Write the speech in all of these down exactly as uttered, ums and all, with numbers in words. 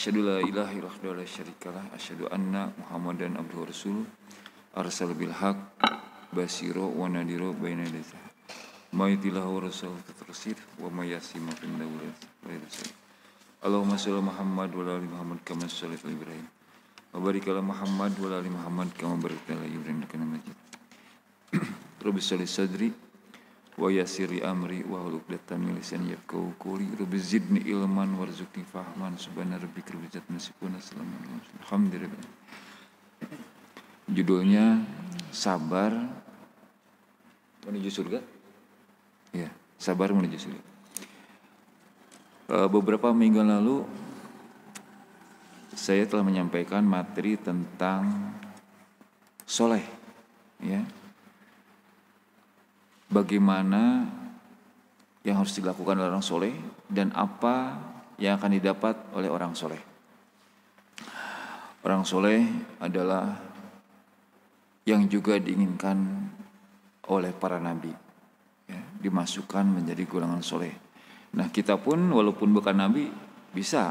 Asyhadu la ilaha illallah wa la syarikalah, asyhadu anna Muhammadan abduhu wa rasuluh, arsal bil haq basiro wa nadiro baina yadayhi, maitilahu wa rasul tatrasir wa mayasima fil dawlat wa rasul. Allahumma shalli Muhammad wa ali Muhammad kama shallaita ala Ibrahim wa barik ala Muhammad wa ali Muhammad kama barakta ala Ibrahim innaka Hamidum Majid. Rabbi shalli sadri wa yassirli amri wa hlul 'uqdatam min lisani yafqahu qawli. Rabbi zidni ilman warzuqni fahman. Subhana rabbika rabbil izzati masifun. Alhamdulillah. Judulnya sabar menuju surga. Ya, sabar menuju surga. Beberapa minggu lalu saya telah menyampaikan materi tentang soleh, ya. Bagaimana yang harus dilakukan oleh orang soleh dan apa yang akan didapat oleh orang soleh. Orang soleh adalah yang juga diinginkan oleh para nabi, ya, dimasukkan menjadi golongan soleh. Nah, kita pun walaupun bukan nabi bisa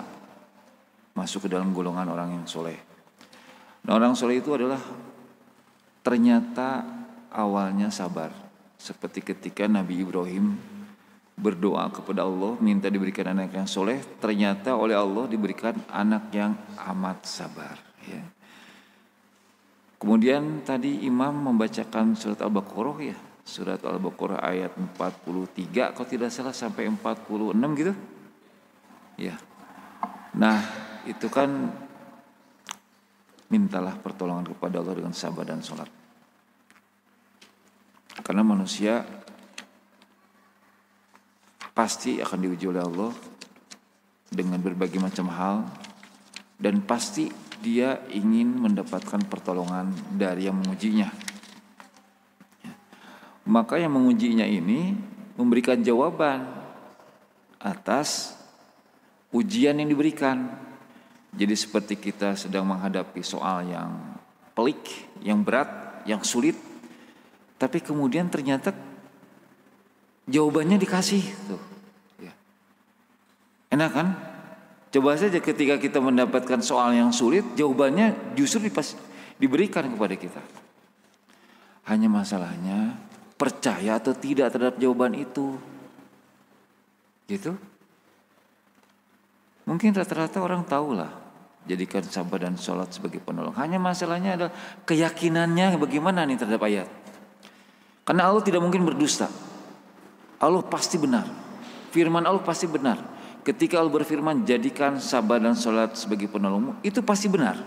masuk ke dalam golongan orang yang soleh. Nah, orang soleh itu adalah ternyata awalnya sabar. Seperti ketika Nabi Ibrahim berdoa kepada Allah minta diberikan anak yang soleh, ternyata oleh Allah diberikan anak yang amat sabar, ya. Kemudian tadi imam membacakan surat Al-Baqarah, ya, surat Al-Baqarah ayat empat puluh tiga kalau tidak salah sampai empat puluh enam gitu, ya. Nah, itu kan mintalah pertolongan kepada Allah dengan sabar dan sholat. Karena manusia pasti akan diuji oleh Allah dengan berbagai macam hal, dan pasti dia ingin mendapatkan pertolongan dari yang mengujinya. Maka yang mengujinya ini memberikan jawaban atas ujian yang diberikan. Jadi seperti kita sedang menghadapi soal yang pelik, yang berat, yang sulit, tapi kemudian ternyata jawabannya dikasih tuh, ya. Enak kan? Coba saja ketika kita mendapatkan soal yang sulit, jawabannya justru dipas, diberikan kepada kita. Hanya masalahnya percaya atau tidak terhadap jawaban itu, gitu. Mungkin rata-rata orang tahu lah, jadikan sabar dan sholat sebagai penolong. Hanya masalahnya adalah keyakinannya bagaimana nih terhadap ayat. Karena Allah tidak mungkin berdusta. Allah pasti benar. Firman Allah pasti benar. Ketika Allah berfirman, jadikan sabar dan sholat sebagai penolongmu, itu pasti benar.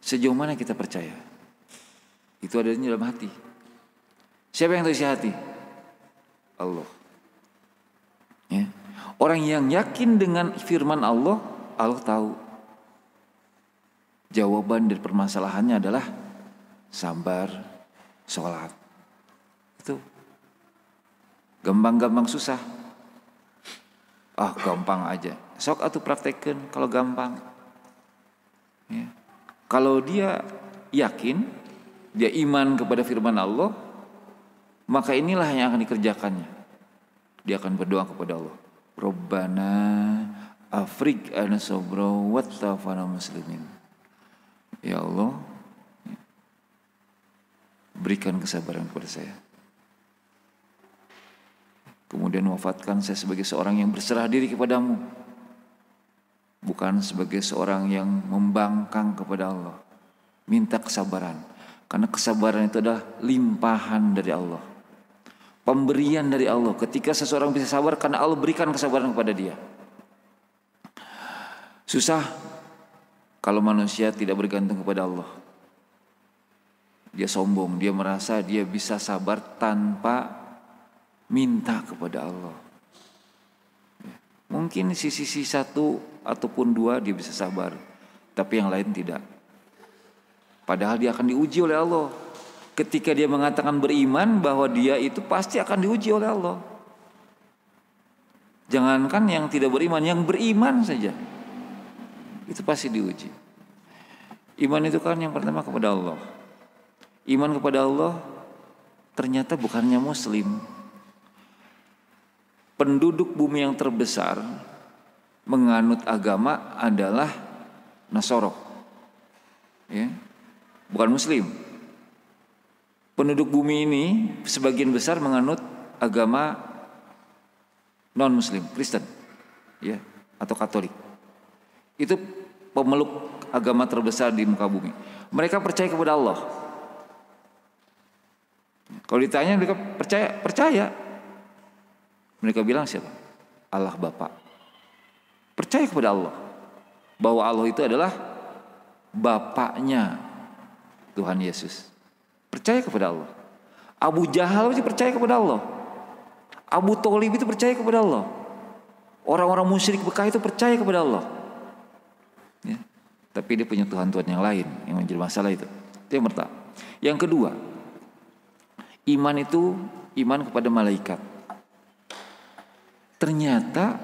Sejauh mana kita percaya? Itu adanya dalam hati. Siapa yang tahu isi hati? Allah. Ya. Orang yang yakin dengan firman Allah, Allah tahu. Jawaban dari permasalahannya adalah sabar, sholat. Itu gampang-gampang susah. Ah, gampang aja. Sok atuh praktekin kalau gampang. Ya. Kalau dia yakin, dia iman kepada firman Allah, maka inilah yang akan dikerjakannya. Dia akan berdoa kepada Allah. Rabbana afrik ana sabra wa tawafana muslimin. Ya Allah, berikan kesabaran kepada saya. Kemudian wafatkan saya sebagai seorang yang berserah diri kepadamu, bukan sebagai seorang yang membangkang kepada Allah. Minta kesabaran, karena kesabaran itu adalah limpahan dari Allah, pemberian dari Allah. Ketika seseorang bisa sabar, karena Allah berikan kesabaran kepada dia. Susah kalau manusia tidak bergantung kepada Allah. Dia sombong, dia merasa dia bisa sabar tanpa minta kepada Allah. Mungkin sisi-sisi satu ataupun dua dia bisa sabar, tapi yang lain tidak. Padahal dia akan diuji oleh Allah. Ketika dia mengatakan beriman bahwa dia itu pasti akan diuji oleh Allah. Jangankan yang tidak beriman, yang beriman saja itu pasti diuji. Iman itu kan yang pertama kepada Allah. Iman kepada Allah ternyata bukannya muslim. Penduduk bumi yang terbesar menganut agama adalah Nasoro, ya, bukan Muslim. Penduduk bumi ini sebagian besar menganut agama non Muslim, Kristen, ya, atau Katolik. Itu pemeluk agama terbesar di muka bumi. Mereka percaya kepada Allah. Kalau ditanya mereka percaya, percaya. Mereka bilang siapa? Allah Bapa. Percaya kepada Allah bahwa Allah itu adalah Bapaknya Tuhan Yesus. Percaya kepada Allah. Abu Jahal itu percaya kepada Allah. Abu Tholib itu percaya kepada Allah. Orang-orang musyrik Mekah itu percaya kepada Allah. Ya. Tapi dia punya Tuhan-Tuhan yang lain yang menjadi masalah itu. Itu yang pertama. Yang kedua, iman itu iman kepada malaikat. Ternyata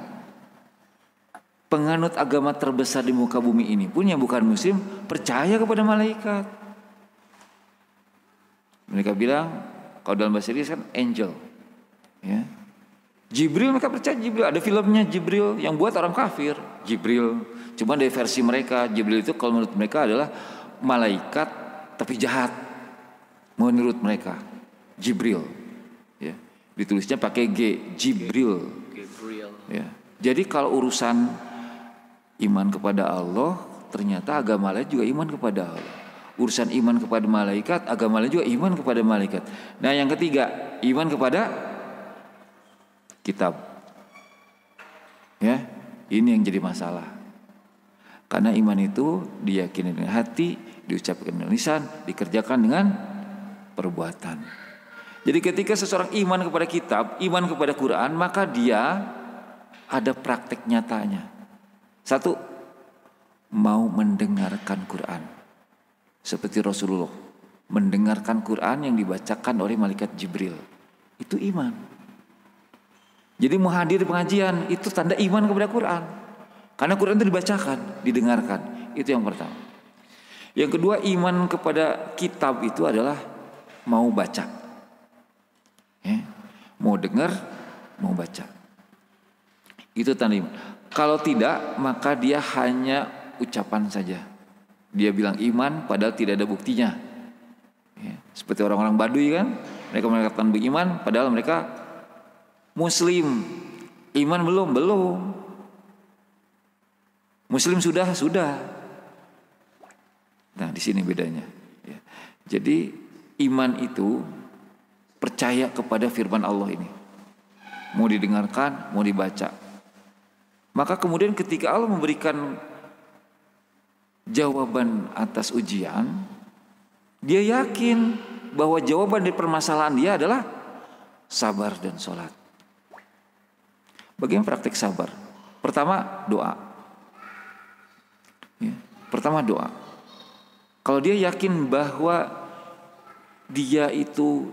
penganut agama terbesar di muka bumi ini pun yang bukan muslim percaya kepada malaikat. Mereka bilang, kalau dalam bahasa Inggris kan angel, ya. Jibril, mereka percaya Jibril. Ada filmnya Jibril yang buat orang kafir. Jibril, cuma dari versi mereka Jibril itu kalau menurut mereka adalah malaikat tapi jahat. Menurut mereka Jibril, ya. Ditulisnya pakai G, Jibril. Ya. Jadi kalau urusan iman kepada Allah, ternyata agama lain juga iman kepada Allah. Urusan iman kepada malaikat, agama lain juga iman kepada malaikat. Nah yang ketiga, iman kepada kitab. Ya, ini yang jadi masalah. Karena iman itu diyakini dengan hati, diucapkan dengan lisan, dikerjakan dengan perbuatan. Jadi ketika seseorang iman kepada kitab, iman kepada Quran, maka dia ada praktek nyatanya. Satu, mau mendengarkan Quran seperti Rasulullah mendengarkan Quran yang dibacakan oleh malaikat Jibril. Itu iman. Jadi mau hadir pengajian itu tanda iman kepada Quran, karena Quran itu dibacakan, didengarkan. Itu yang pertama. Yang kedua, iman kepada kitab itu adalah mau baca, ya. Mau dengar, mau baca. Itu tanda iman. Kalau tidak, maka dia hanya ucapan saja. Dia bilang iman padahal tidak ada buktinya, ya. Seperti orang-orang Baduy kan, mereka mengatakan beriman padahal mereka Muslim. Iman belum, belum. Muslim sudah, sudah. Nah di sini bedanya, ya. Jadi iman itu percaya kepada firman Allah ini. Mau didengarkan, mau dibaca. Maka kemudian ketika Allah memberikan jawaban atas ujian, dia yakin bahwa jawaban dari permasalahan dia adalah sabar dan sholat. Bagaimana praktik sabar? Pertama doa, ya, pertama doa. Kalau dia yakin bahwa dia itu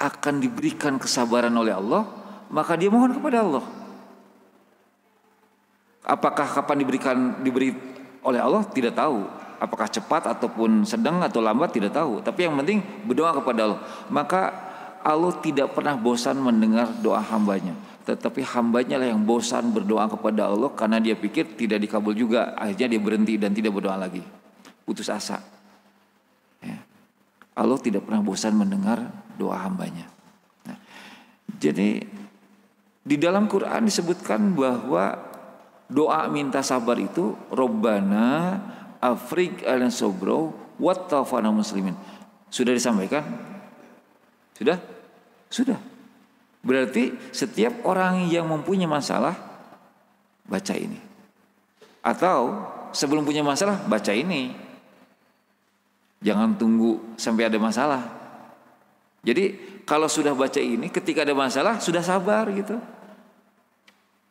akan diberikan kesabaran oleh Allah, maka dia mohon kepada Allah. Apakah kapan diberikan diberi oleh Allah tidak tahu, apakah cepat ataupun sedang atau lambat tidak tahu, tapi yang penting berdoa kepada Allah. Maka Allah tidak pernah bosan mendengar doa hambanya, tetapi hambanya lah yang bosan berdoa kepada Allah karena dia pikir tidak dikabul juga, akhirnya dia berhenti dan tidak berdoa lagi, putus asa, ya. Allah tidak pernah bosan mendengar doa hambanya. Nah, jadi di dalam Quran disebutkan bahwa doa minta sabar itu Robbana afrig alan sobro wattafana muslimin. Sudah disampaikan? Sudah? Sudah. Berarti setiap orang yang mempunyai masalah baca ini, atau sebelum punya masalah baca ini. Jangan tunggu sampai ada masalah. Jadi kalau sudah baca ini, ketika ada masalah sudah sabar gitu.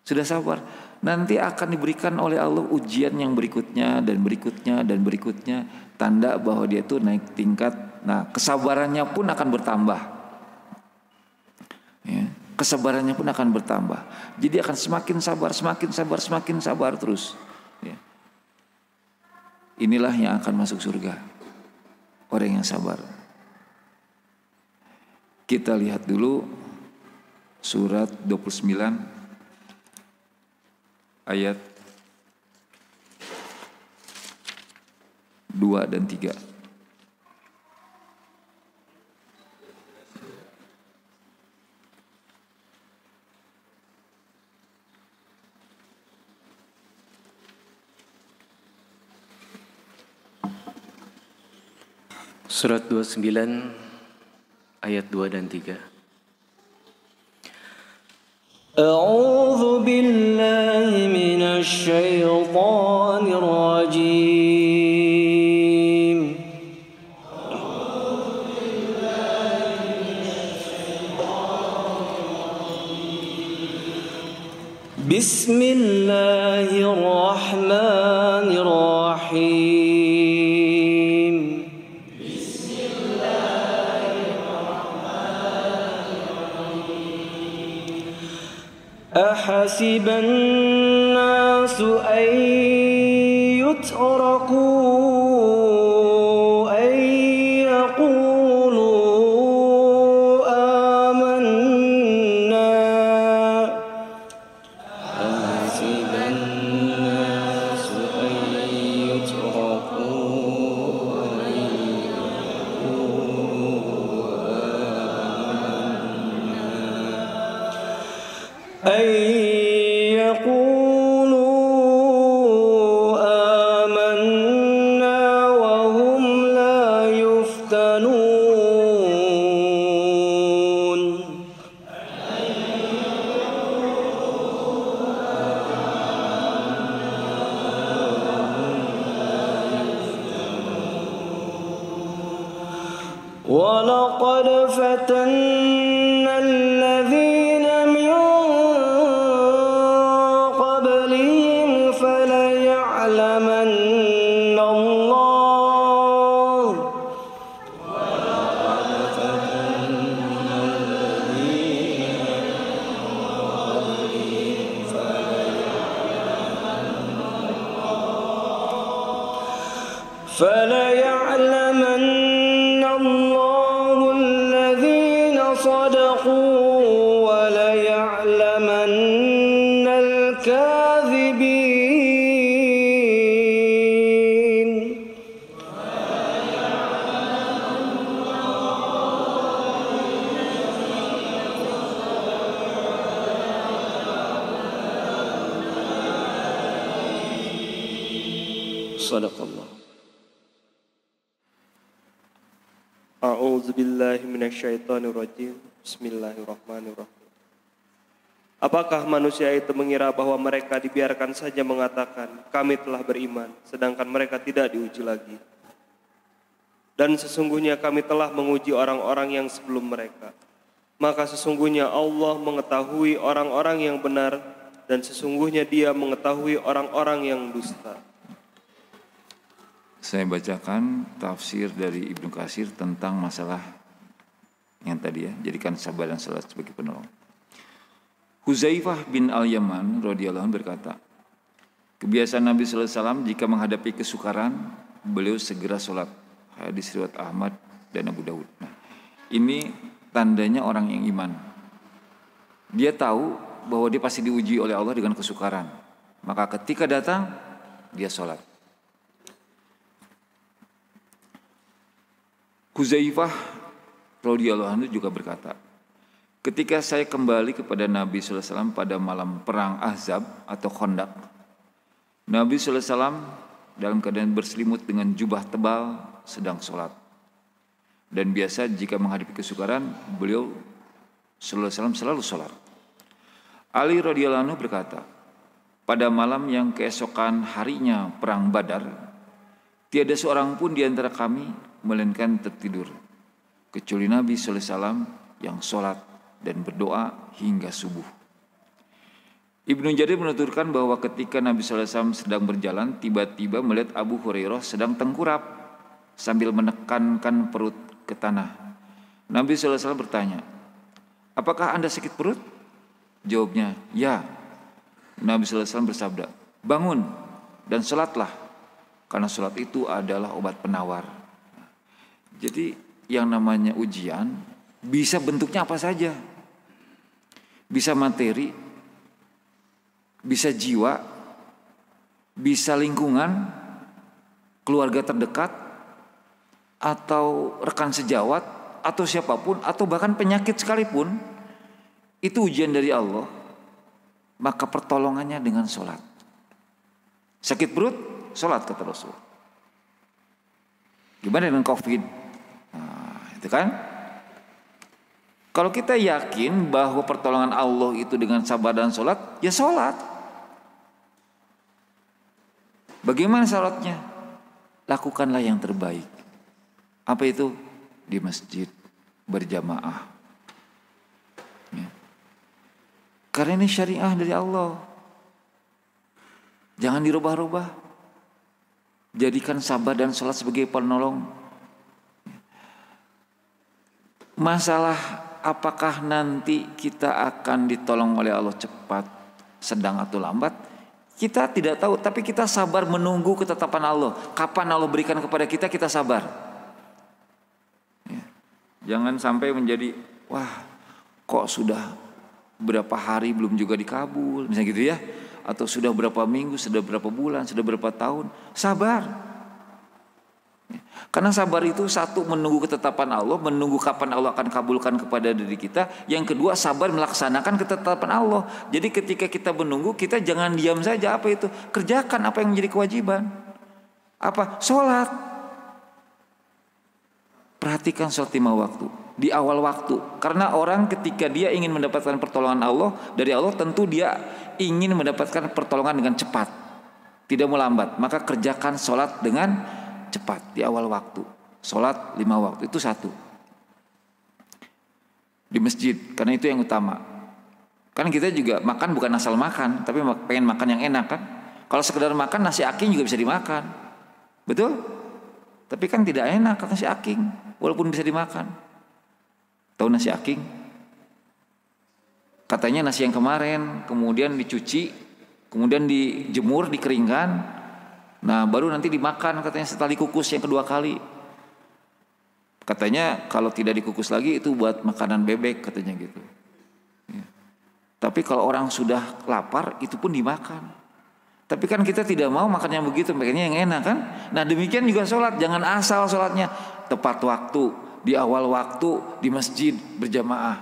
Sudah sabar, nanti akan diberikan oleh Allah ujian yang berikutnya dan berikutnya dan berikutnya, tanda bahwa dia itu naik tingkat. Nah kesabarannya pun akan bertambah, ya. Kesabarannya pun akan bertambah. Jadi akan semakin sabar, semakin sabar, semakin sabar terus, ya. Inilah yang akan masuk surga, orang yang sabar. Kita lihat dulu surat dua puluh sembilan ayat dua dan tiga. Surat dua puluh sembilan ayat dua dan tiga. A'udzu billahi minasy syaithanir rajim. A'udzu billahi minasy syaithanir rajim. Bismillahirrahmanirrahim. أحسب الناس أن يتركوا أن يقولوا آمنا أحسب الناس أن يتركوا أن يقولوا آمنا Bismillahirrahmanirrahim. Bismillahirrahmanirrahim. Apakah manusia itu mengira bahwa mereka dibiarkan saja mengatakan kami telah beriman, sedangkan mereka tidak diuji lagi? Dan sesungguhnya kami telah menguji orang-orang yang sebelum mereka. Maka sesungguhnya Allah mengetahui orang-orang yang benar, dan sesungguhnya Dia mengetahui orang-orang yang dusta. Saya bacakan tafsir dari Ibnu Kasir tentang masalah yang tadi ya, jadikan sabar dan salat sebagai penolong. Huzaifah bin Al Yaman radhiyallahu anhu berkata, kebiasaan Nabi sallallahu alaihi wasallam jika menghadapi kesukaran, beliau segera salat. Hadis riwayat Ahmad dan Abu Dawud. Nah, ini tandanya orang yang iman. Dia tahu bahwa dia pasti diuji oleh Allah dengan kesukaran. Maka ketika datang, dia salat. Huzaifah radhiyallahu anhu juga berkata, ketika saya kembali kepada Nabi sallallahu alaihi wasallam pada malam perang Ahzab atau Khandaq, Nabi sallallahu alaihi wasallam dalam keadaan berselimut dengan jubah tebal sedang sholat. Dan biasa jika menghadapi kesukaran, beliau sallallahu alaihi wasallam selalu sholat. Ali radhiyallahu anhu berkata, pada malam yang keesokan harinya perang Badar, tiada seorang pun di antara kami melainkan tertidur, kecuali Nabi sallallahu alaihi wasallam yang sholat dan berdoa hingga subuh. Ibnu Jadir menuturkan bahwa ketika Nabi sallallahu alaihi wasallam sedang berjalan, tiba-tiba melihat Abu Hurairah sedang tengkurap sambil menekankan perut ke tanah. Nabi sallallahu alaihi wasallam bertanya, "Apakah Anda sakit perut?" Jawabnya, "Ya." Nabi sallallahu alaihi wasallam bersabda, "Bangun dan sholatlah, karena sholat itu adalah obat penawar." Jadi yang namanya ujian bisa bentuknya apa saja, bisa materi, bisa jiwa, bisa lingkungan, keluarga terdekat, atau rekan sejawat, atau siapapun, atau bahkan penyakit sekalipun, itu ujian dari Allah. Maka pertolongannya dengan sholat. Sakit perut, sholat kata Rasul. Gimana dengan COVID? Nah, itu kan? Kalau kita yakin bahwa pertolongan Allah itu dengan sabar dan sholat, ya sholat. Bagaimana syaratnya? Lakukanlah yang terbaik. Apa itu? Di masjid berjamaah. Ya. Karena ini syariah dari Allah. Jangan dirubah-rubah. Jadikan sabar dan sholat sebagai penolong. Masalah apakah nanti kita akan ditolong oleh Allah cepat, sedang atau lambat, kita tidak tahu. Tapi kita sabar menunggu ketetapan Allah. Kapan Allah berikan kepada kita, kita sabar. Jangan sampai menjadi, wah kok sudah berapa hari belum juga dikabul, misalnya gitu ya. Atau sudah berapa minggu, sudah berapa bulan, sudah berapa tahun. Sabar. Karena sabar itu satu, menunggu ketetapan Allah, menunggu kapan Allah akan kabulkan kepada diri kita. Yang kedua, sabar melaksanakan ketetapan Allah. Jadi ketika kita menunggu, kita jangan diam saja. Apa itu? Kerjakan apa yang menjadi kewajiban. Apa? Sholat. Perhatikan sholat lima waktu di awal waktu, karena orang ketika dia ingin mendapatkan pertolongan Allah dari Allah, tentu dia ingin mendapatkan pertolongan dengan cepat, tidak mau lambat. Maka kerjakan sholat dengan cepat di awal waktu. Sholat lima waktu itu satu, di masjid, karena itu yang utama. Kan kita juga makan bukan asal makan, tapi pengen makan yang enak kan. Kalau sekedar makan nasi aking juga bisa dimakan, betul? Tapi kan tidak enak nasi aking, walaupun bisa dimakan. Tahu nasi aking? Katanya nasi yang kemarin, kemudian dicuci, kemudian dijemur, dikeringkan. Nah, baru nanti dimakan katanya setelah dikukus yang kedua kali. Katanya kalau tidak dikukus lagi itu buat makanan bebek katanya gitu. Ya. Tapi kalau orang sudah lapar itu pun dimakan. Tapi kan kita tidak mau makannya begitu, makannya yang enak kan. Nah demikian juga sholat, jangan asal sholatnya. Tepat waktu, di awal waktu, di masjid, berjamaah.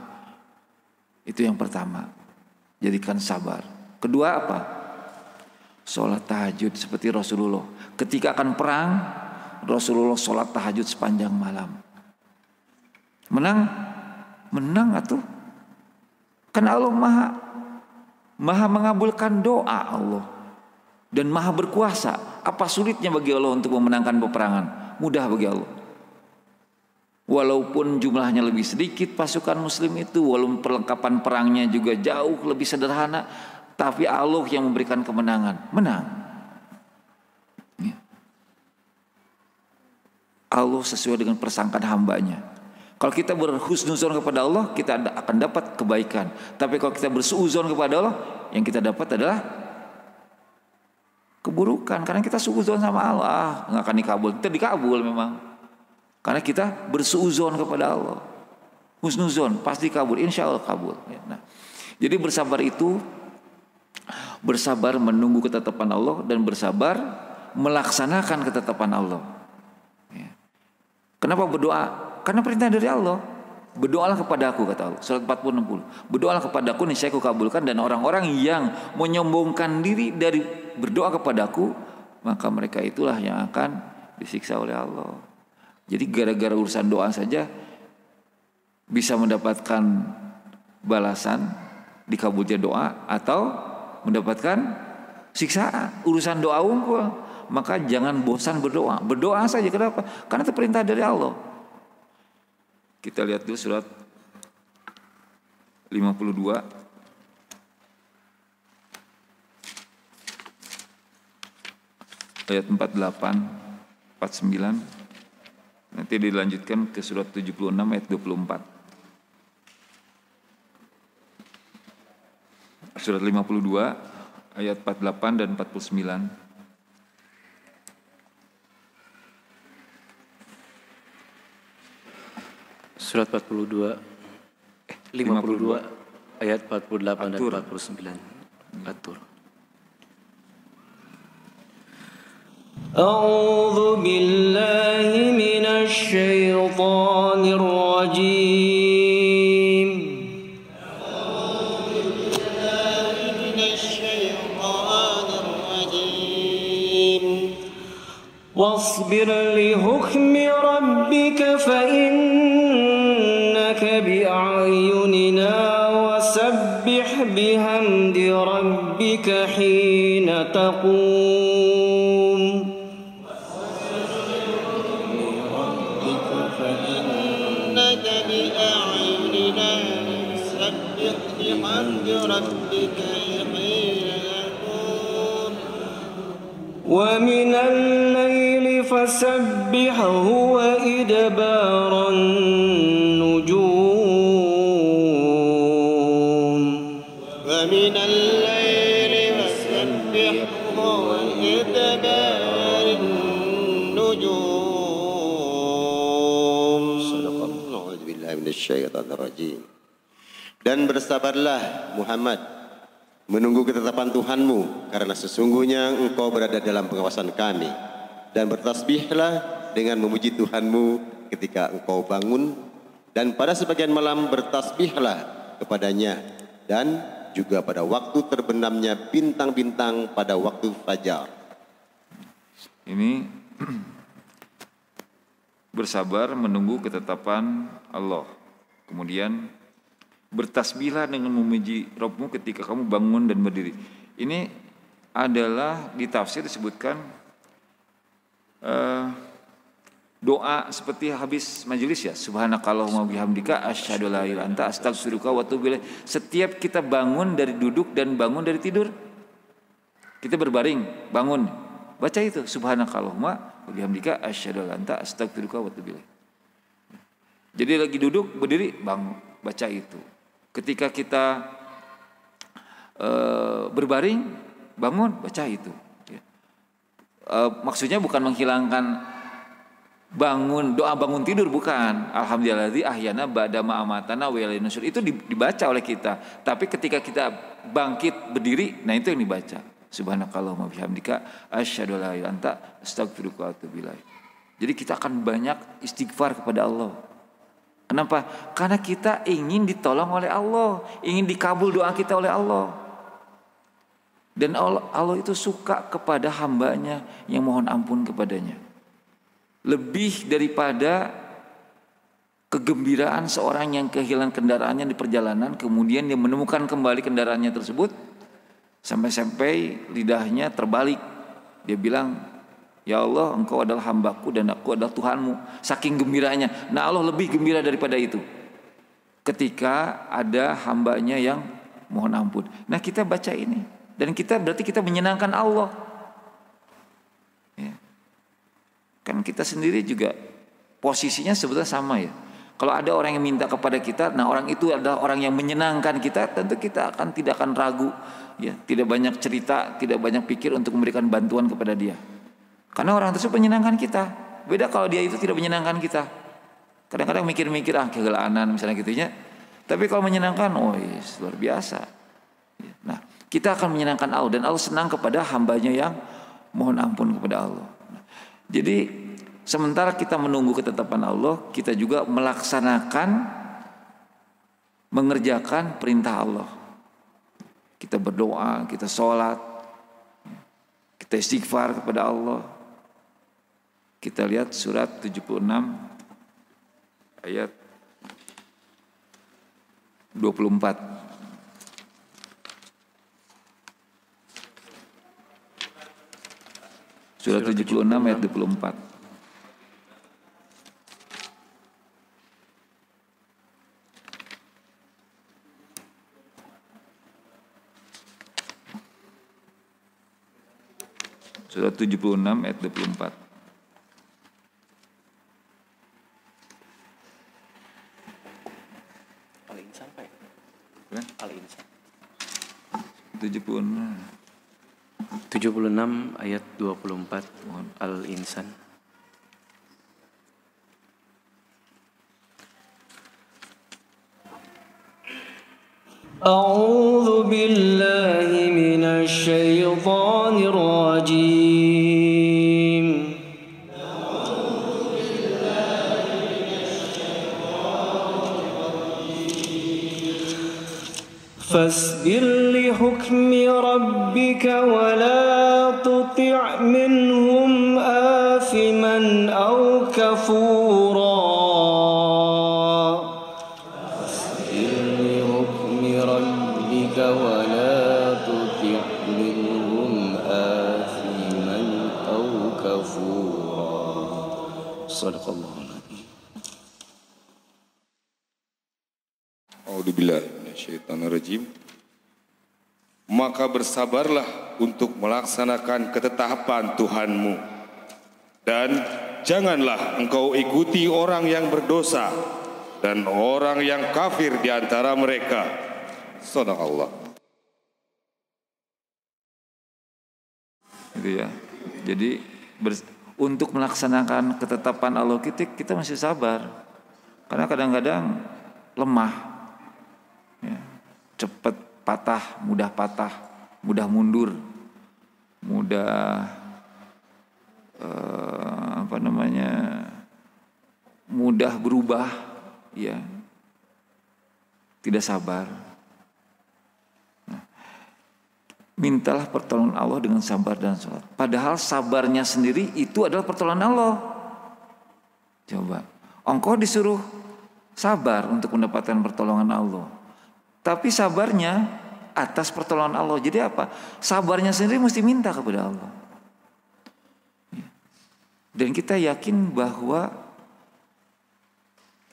Itu yang pertama, jadikan sabar. Kedua apa? Sholat tahajud seperti Rasulullah. Ketika akan perang, Rasulullah sholat tahajud sepanjang malam. Menang? Menang atuh. Kan Allah maha, maha mengabulkan doa Allah. Dan maha berkuasa. Apa sulitnya bagi Allah untuk memenangkan peperangan? Mudah bagi Allah. Walaupun jumlahnya lebih sedikit pasukan muslim itu, walaupun perlengkapan perangnya juga jauh lebih sederhana, tapi Allah yang memberikan kemenangan. Menang. Allah sesuai dengan persangkaan hambanya. Kalau kita berhusnuzon kepada Allah, kita akan dapat kebaikan. Tapi kalau kita bersuuzon kepada Allah, yang kita dapat adalah keburukan, karena kita suuzon sama Allah. Nggak akan dikabul, kita dikabul memang, karena kita bersuuzon kepada Allah. Husnuzon pasti kabul, insya Allah kabul. Nah, jadi bersabar itu, bersabar menunggu ketetapan Allah, dan bersabar melaksanakan ketetapan Allah. Kenapa berdoa? Karena perintah dari Allah. Berdoalah kepadaku kata Allah, surat empat puluh enam puluh. Berdoalah kepadaku, niscaya aku kabulkan. Dan orang-orang yang menyombongkan diri dari berdoa kepadaku, maka mereka itulah yang akan disiksa oleh Allah. Jadi gara-gara urusan doa saja bisa mendapatkan balasan, dikabulnya doa, atau mendapatkan siksaan. Urusan doa unggul. Maka jangan bosan berdoa. Berdoa saja, kenapa? Karena itu perintah dari Allah. Kita lihat dulu surat lima puluh dua. Ayat empat puluh delapan, empat puluh sembilan. Nanti dilanjutkan ke surat tujuh puluh enam ayat dua puluh empat. Surat lima puluh dua ayat empat puluh delapan dan empat puluh sembilan. Surat empat puluh dua, lima puluh dua ayat empat puluh delapan dan empat puluh sembilan. Atur. أعوذ بالله من الشيطان الرجيم أعوذ بالله من الشيطان الرجيم واصبر لحكم ربك فإنك بأعيننا وسبح بحمد ربك حين تقوم ومن الليل فسبحه وإدبار النجوم ومن الليل فسبحه وإدبار النجوم صدق الله. أعوذ بالله من الشيطان الرجيم. Dan bersabarlah Muhammad, menunggu ketetapan Tuhanmu, karena sesungguhnya engkau berada dalam pengawasan kami. Dan bertasbihlah dengan memuji Tuhanmu ketika engkau bangun, dan pada sebagian malam bertasbihlah kepadanya, dan juga pada waktu terbenamnya bintang-bintang pada waktu fajar. Ini bersabar menunggu ketetapan Allah. Kemudian bertasbihlah dengan memuji Rabbmu ketika kamu bangun dan berdiri. Ini adalah di tafsir disebutkan uh, doa seperti habis majelis ya. Subhanakallahumma bihamdika asyhadu an la ilaha illa anta astaghfiruka wa atubu ilaik. Setiap kita bangun dari duduk dan bangun dari tidur, kita berbaring, bangun, baca itu subhanakallahumma bihamdika asyhadu an la ilaha illa anta astaghfiruka wa atubu ilaik. Jadi lagi duduk, berdiri, bangun, baca itu. Ketika kita e, berbaring, bangun, baca itu. E, maksudnya bukan menghilangkan bangun, doa bangun tidur, bukan. Alhamdulilladzi ahyana ba'da ma amatana wa ilaihin nusyur. Itu dibaca oleh kita. Tapi ketika kita bangkit berdiri, nah itu yang dibaca. Subhanakallahumma bihamdika asyhadu an la ilaha illa anta astaghfiruka wa atubu ilaik. Jadi kita akan banyak istighfar kepada Allah. Kenapa? Karena kita ingin ditolong oleh Allah, ingin dikabul doa kita oleh Allah. Dan Allah, Allah itu suka kepada hambanya yang mohon ampun kepadanya. Lebih daripada kegembiraan seorang yang kehilangan kendaraannya di perjalanan, kemudian dia menemukan kembali kendaraannya tersebut, sampai-sampai lidahnya terbalik. Dia bilang, ya Allah, engkau adalah hambaku dan aku adalah Tuhanmu. Saking gembiranya. Nah, Allah lebih gembira daripada itu ketika ada hambanya yang mohon ampun. Nah, kita baca ini. Dan kita berarti kita menyenangkan Allah ya. Kan kita sendiri juga posisinya sebetulnya sama ya. Kalau ada orang yang minta kepada kita, nah orang itu adalah orang yang menyenangkan kita, tentu kita akan tidak akan ragu ya. Tidak banyak cerita, tidak banyak pikir untuk memberikan bantuan kepada dia, karena orang tersebut menyenangkan kita. Beda kalau dia itu tidak menyenangkan kita. Kadang-kadang mikir-mikir ah kegelanan misalnya gitunya. Tapi kalau menyenangkan, oh yes, luar biasa. Nah, kita akan menyenangkan Allah, dan Allah senang kepada hambanya yang mohon ampun kepada Allah. Nah, jadi sementara kita menunggu ketetapan Allah, kita juga melaksanakan, mengerjakan perintah Allah. Kita berdoa, kita sholat, kita istighfar kepada Allah. Kita lihat surat tujuh puluh enam ayat dua puluh empat. Surat tujuh puluh enam ayat dua puluh empat. Surat tujuh puluh enam ayat dua puluh empat. Al-Insan, Pak. Al-Insan. tujuh puluh enam ayat dua puluh empat Al-Insan. A'udzu billahi minasy syaithanir rajim. فاصبر لحكم ربك ولا تطع منهم آثما أو كفورا فاصبر لحكم ربك ولا تطع منهم آثما أو كفورا صدق الله العظيم أعوذ بالله Syaitanirrajim. Maka bersabarlah untuk melaksanakan ketetapan Tuhanmu, dan janganlah engkau ikuti orang yang berdosa dan orang yang kafir di antara mereka. Sadaqallah. Gitu ya. Jadi untuk melaksanakan ketetapan Allah kita, kita masih sabar, karena kadang-kadang lemah. Ya, cepat patah, mudah patah, mudah mundur, mudah eh, apa namanya, mudah berubah, ya, tidak sabar. Nah, mintalah pertolongan Allah dengan sabar dan sholat. Padahal sabarnya sendiri itu adalah pertolongan Allah. Coba, engkau disuruh sabar untuk mendapatkan pertolongan Allah. Tapi sabarnya atas pertolongan Allah. Jadi apa? Sabarnya sendiri mesti minta kepada Allah. Dan kita yakin bahwa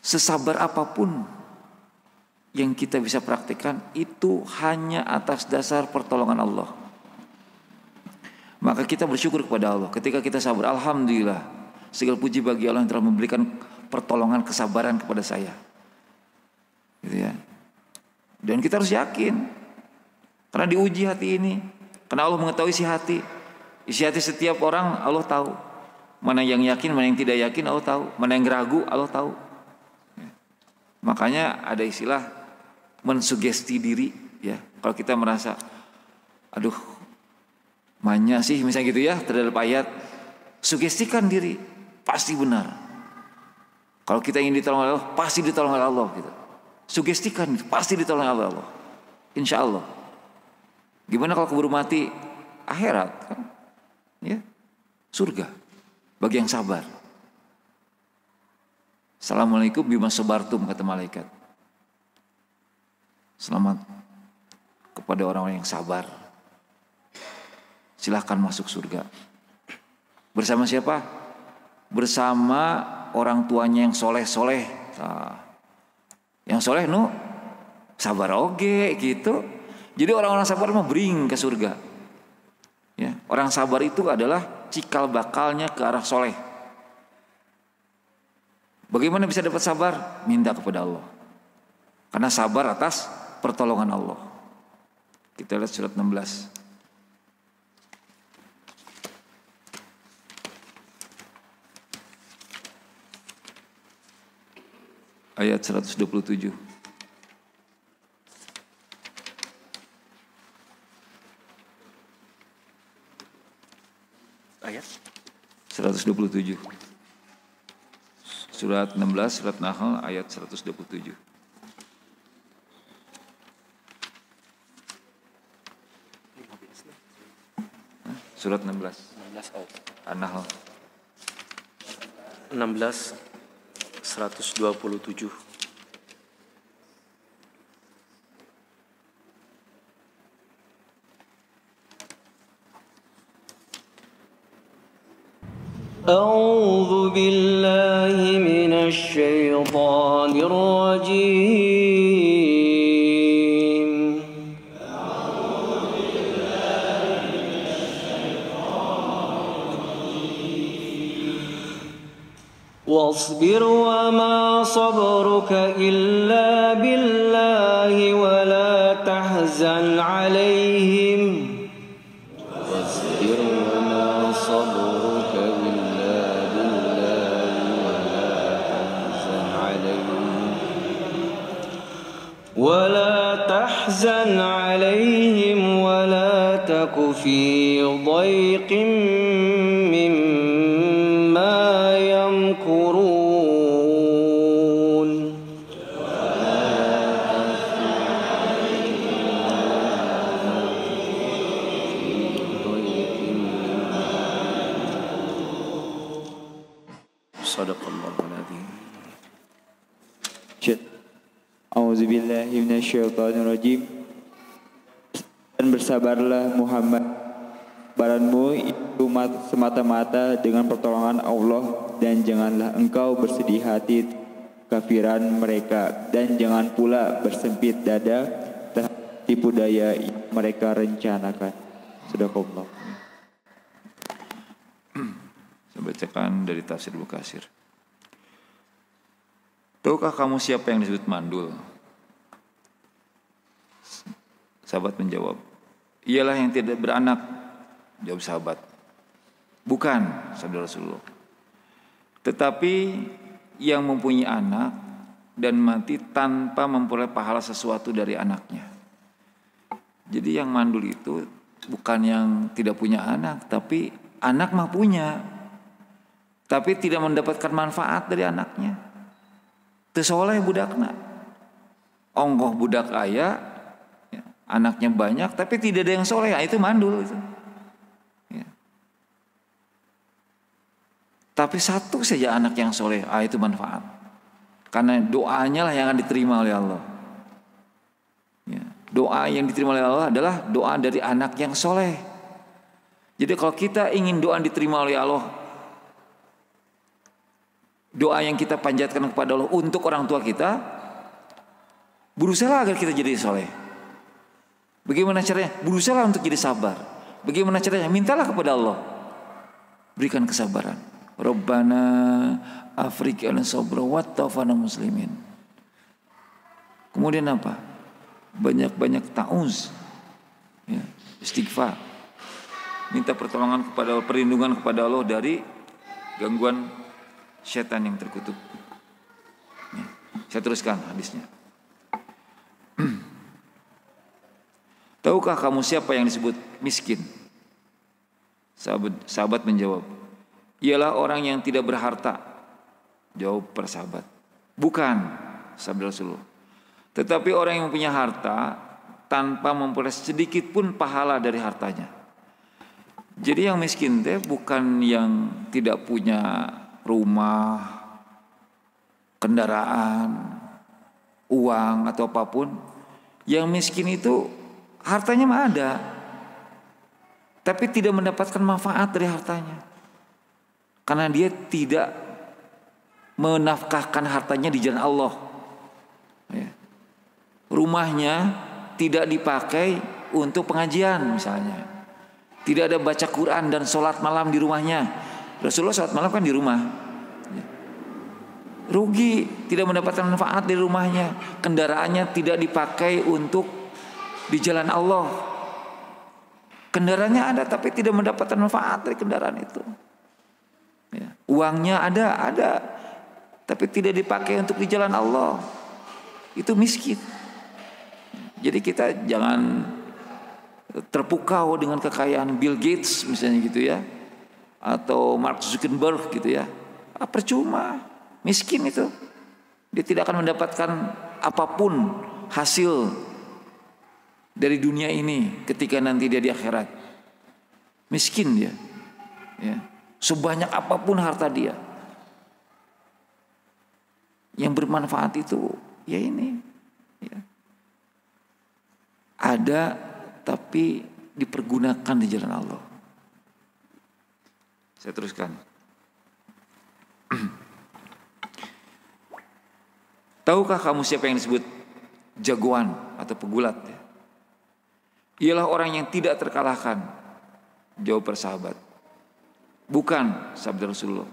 sesabar apapun yang kita bisa praktikkan itu hanya atas dasar pertolongan Allah. Maka kita bersyukur kepada Allah ketika kita sabar. Alhamdulillah, segala puji bagi Allah yang telah memberikan pertolongan kesabaran kepada saya. Gitu ya. Dan kita harus yakin, karena diuji hati ini, karena Allah mengetahui isi hati. Isi hati setiap orang Allah tahu. Mana yang yakin, mana yang tidak yakin Allah tahu. Mana yang ragu Allah tahu. Ya. Makanya ada istilah mensugesti diri. Ya, kalau kita merasa, aduh, manya sih misalnya gitu ya terhadap ayat, sugestikan diri, pasti benar. Kalau kita ingin ditolong oleh Allah, pasti ditolong oleh Allah gitu. Sugestikan, pasti ditolong Allah, Allah. Insya Allah. Gimana kalau keburu mati? Akhirat kan? Ya, surga bagi yang sabar. Assalamualaikum bima sabartum, kata malaikat. Selamat kepada orang-orang yang sabar. Silahkan masuk surga. Bersama siapa? Bersama orang tuanya yang soleh-soleh. Nah, yang soleh nu sabar oge gitu. Jadi orang-orang sabar mah bring ke surga. Ya, orang sabar itu adalah cikal bakalnya ke arah soleh. Bagaimana bisa dapat sabar? Minta kepada Allah. Karena sabar atas pertolongan Allah. Kita lihat surat enam belas. Ayat seratus dua puluh tujuh. Ayat seratus dua puluh tujuh. Surat enam belas, surat Nahl ayat seratus dua puluh tujuh. Surat enam belas. An-Nahl. enam belas seratus dua puluh tujuh. A'udzu billahi minasy syaithanir rajim. A'udzu billahi minasy syaithanir rajim. Wasbir وما صبرك إلا بالله ولا تحزن عليهم واصبر وما صبرك إلا بالله ولا تحزن عليهم ولا تحزن عليهم ولا تك في ضيق مما يمكرون Shadaqallahul adzim. A'udzubillahi minasyaitonir rajim. Dan bersabarlah Muhammad baranmu itu semata-mata dengan pertolongan Allah, dan janganlah engkau bersedih hati kafiran mereka, dan jangan pula bersempit dada terhadap tipu daya mereka rencanakan. Sedaqallah. Saya bacakan dari tafsir Ibnu Kasir. Tahukah kamu siapa yang disebut mandul? Sahabat menjawab, ialah yang tidak beranak. Jawab sahabat, bukan, sabda Rasulullah, tetapi yang mempunyai anak dan mati tanpa memperoleh pahala sesuatu dari anaknya. Jadi yang mandul itu bukan yang tidak punya anak, tapi anak mah punya, tapi tidak mendapatkan manfaat dari anaknya. Tesoleh budakna, ongkoh budak ayah, anaknya banyak tapi tidak ada yang soleh, itu mandul itu. Ya. Tapi satu saja anak yang soleh, ah itu manfaat, karena doanya lah yang akan diterima oleh Allah. Ya. Doa yang diterima oleh Allah adalah doa dari anak yang soleh. Jadi kalau kita ingin doa diterima oleh Allah, doa yang kita panjatkan kepada Allah untuk orang tua kita, berusaha agar kita jadi soleh. Bagaimana caranya? Berusaha untuk jadi sabar. Bagaimana caranya? Mintalah kepada Allah, berikan kesabaran. Rabbana afriq alana sabra wa taufana muslimin. Kemudian apa? Banyak-banyak ta'uz, ya, istighfar, minta pertolongan kepada Allah, perlindungan kepada Allah dari gangguan setan yang terkutuk. Ya. Saya teruskan hadisnya. Tahukah kamu siapa yang disebut miskin? Sahabat, sahabat menjawab, ialah orang yang tidak berharta. Jawab para sahabat, bukan, sabda Rasulullah, tetapi orang yang mempunyai harta tanpa memperoleh sedikit pun pahala dari hartanya. Jadi yang miskin teh bukan yang tidak punya rumah, kendaraan, uang atau apapun. Yang miskin itu hartanya mah ada, tapi tidak mendapatkan manfaat dari hartanya, karena dia tidak menafkahkan hartanya di jalan Allah. Ya. Rumahnya tidak dipakai untuk pengajian misalnya, tidak ada baca Quran dan sholat malam di rumahnya. Rasulullah sholat malam kan di rumah. Ya. Rugi, tidak mendapatkan manfaat dari rumahnya. Kendaraannya tidak dipakai untuk di jalan Allah. Kendaraannya ada tapi tidak mendapatkan manfaat dari kendaraan itu. Ya. Uangnya ada, ada, tapi tidak dipakai untuk di jalan Allah. Itu miskin. Jadi kita jangan terpukau dengan kekayaan Bill Gates misalnya gitu ya, atau Mark Zuckerberg gitu ya. Ah, percuma, miskin itu. Dia tidak akan mendapatkan apapun hasil dari dunia ini ketika nanti dia di akhirat. Miskin dia, ya. Sebanyak apapun harta dia, yang bermanfaat itu ya ini, ya. Ada tapi dipergunakan di jalan Allah. Saya teruskan. Tahukah kamu siapa yang disebut jagoan atau pegulat, ya? Ialah orang yang tidak terkalahkan. Jawab persahabat, bukan, sabda Rasulullah,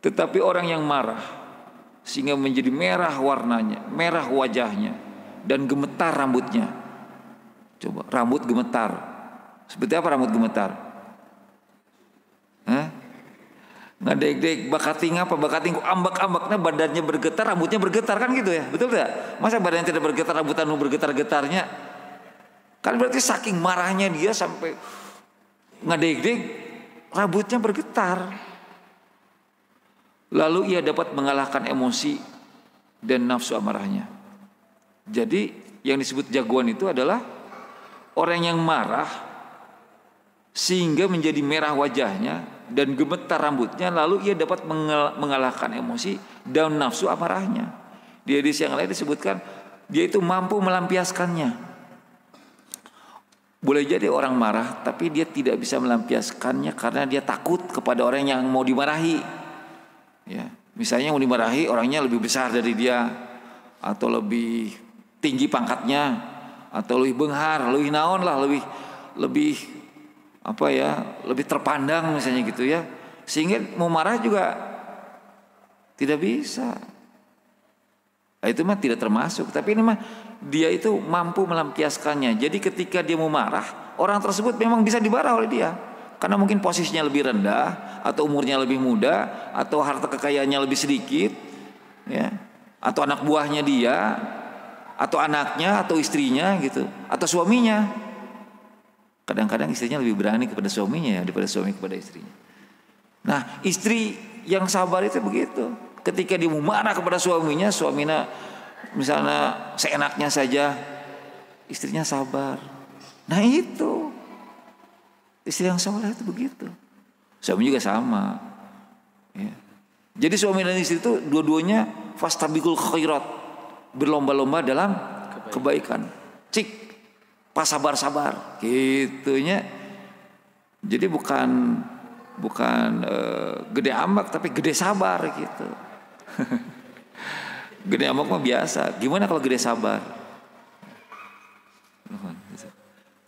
tetapi orang yang marah sehingga menjadi merah warnanya, merah wajahnya, dan gemetar rambutnya. Coba, rambut gemetar. Seperti apa rambut gemetar? Hah? Ngadeg-deg, bakating apa, bakating ambak-ambaknya, badannya bergetar, rambutnya bergetar, kan gitu ya, betul tidak? Masa badannya tidak bergetar, rambutan bergetar-getarnya? Kan berarti saking marahnya dia sampai ngadeg-deg, rambutnya bergetar. Lalu ia dapat mengalahkan emosi dan nafsu amarahnya. Jadi yang disebut jagoan itu adalah orang yang marah sehingga menjadi merah wajahnya, dan gemetar rambutnya, lalu ia dapat mengalahkan emosi dan nafsu amarahnya. Di hadis yang lain disebutkan dia itu mampu melampiaskannya. Boleh jadi orang marah tapi dia tidak bisa melampiaskannya karena dia takut kepada orang yang mau dimarahi. Ya, misalnya mau dimarahi orangnya lebih besar dari dia, atau lebih tinggi pangkatnya, atau lebih benghar, lebih naon lah, lebih lebih apa ya, lebih terpandang misalnya gitu ya. Sehingga mau marah juga tidak bisa. Nah, itu mah tidak termasuk, tapi ini mah dia itu mampu melampiaskannya. Jadi ketika dia mau marah, orang tersebut memang bisa dimarah oleh dia karena mungkin posisinya lebih rendah, atau umurnya lebih muda, atau harta kekayaannya lebih sedikit ya, atau anak buahnya dia, atau anaknya, atau istrinya gitu, atau suaminya. Kadang-kadang istrinya lebih berani kepada suaminya ya, daripada suami kepada istrinya. Nah, istri yang sabar itu begitu. Ketika dia marah kepada suaminya, suaminya misalnya seenaknya saja, istrinya sabar. Nah itu, istri yang sabar itu begitu. Suami juga sama. Ya. Jadi suami dan istri itu dua-duanya fastabiqul khairat, berlomba-lomba dalam kebaikan. Cik, pas sabar-sabar, gitunya. Jadi bukan bukan uh, gede amak tapi gede sabar gitu. Gede amak mah biasa. Gimana kalau gede sabar?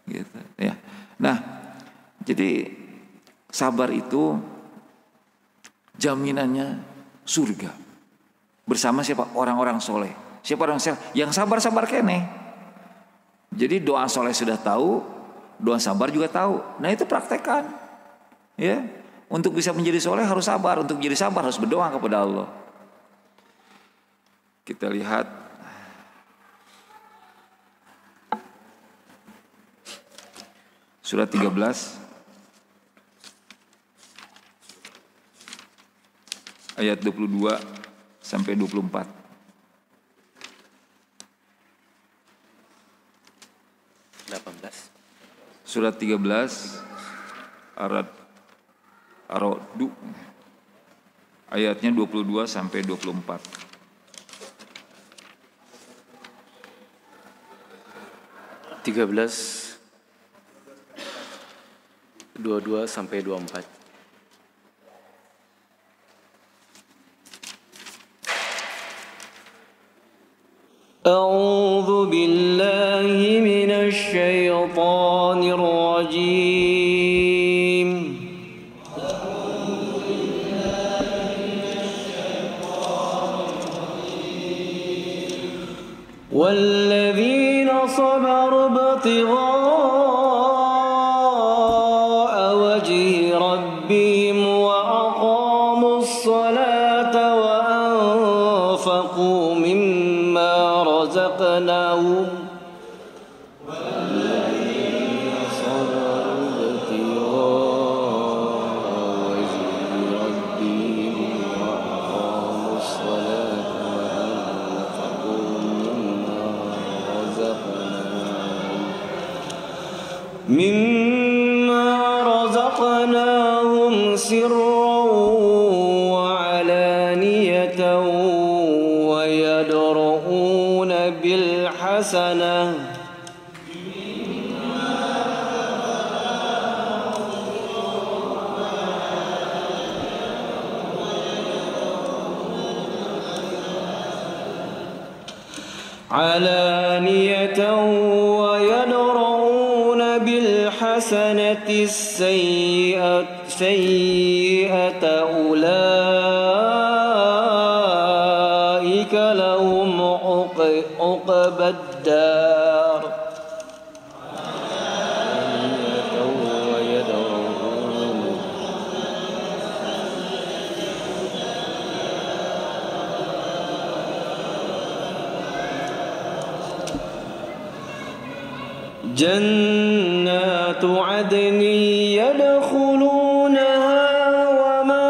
Gitu ya. Nah, jadi sabar itu jaminannya surga bersama siapa? Orang-orang soleh. Siapa orang soleh? Yang sabar-sabar kene. Jadi doa soleh sudah tahu, doa sabar juga tahu. Nah itu praktekkan ya. Untuk bisa menjadi soleh harus sabar. Untuk jadi sabar harus berdoa kepada Allah. Kita lihat surah tiga belas. Ayat dua puluh dua sampai dua puluh empat. delapan belas. Surah tiga belas ayat Ar-Ra'd ayatnya dua puluh dua sampai dua puluh empat. tiga belas dua puluh dua sampai dua puluh empat. A'udzu billahi minasy syaithanir rajim. A'udzu billahi minasy syaithanir rajim. Walladzina sabaru ابتغاء وجه ربهم وأقاموا الصلاة وأنفقوا مما رزقناهم والذين صبروا ابتغاء وجه ربهم وأقاموا الصلاة وأنفقوا مما رزقناهم مما رزقناهم سرا وعلانية ويدرؤون بالحسنة علانية حسنة السيئة سيئة أولئك لهم عقبى الدار جنات عدن يدخلونها ومن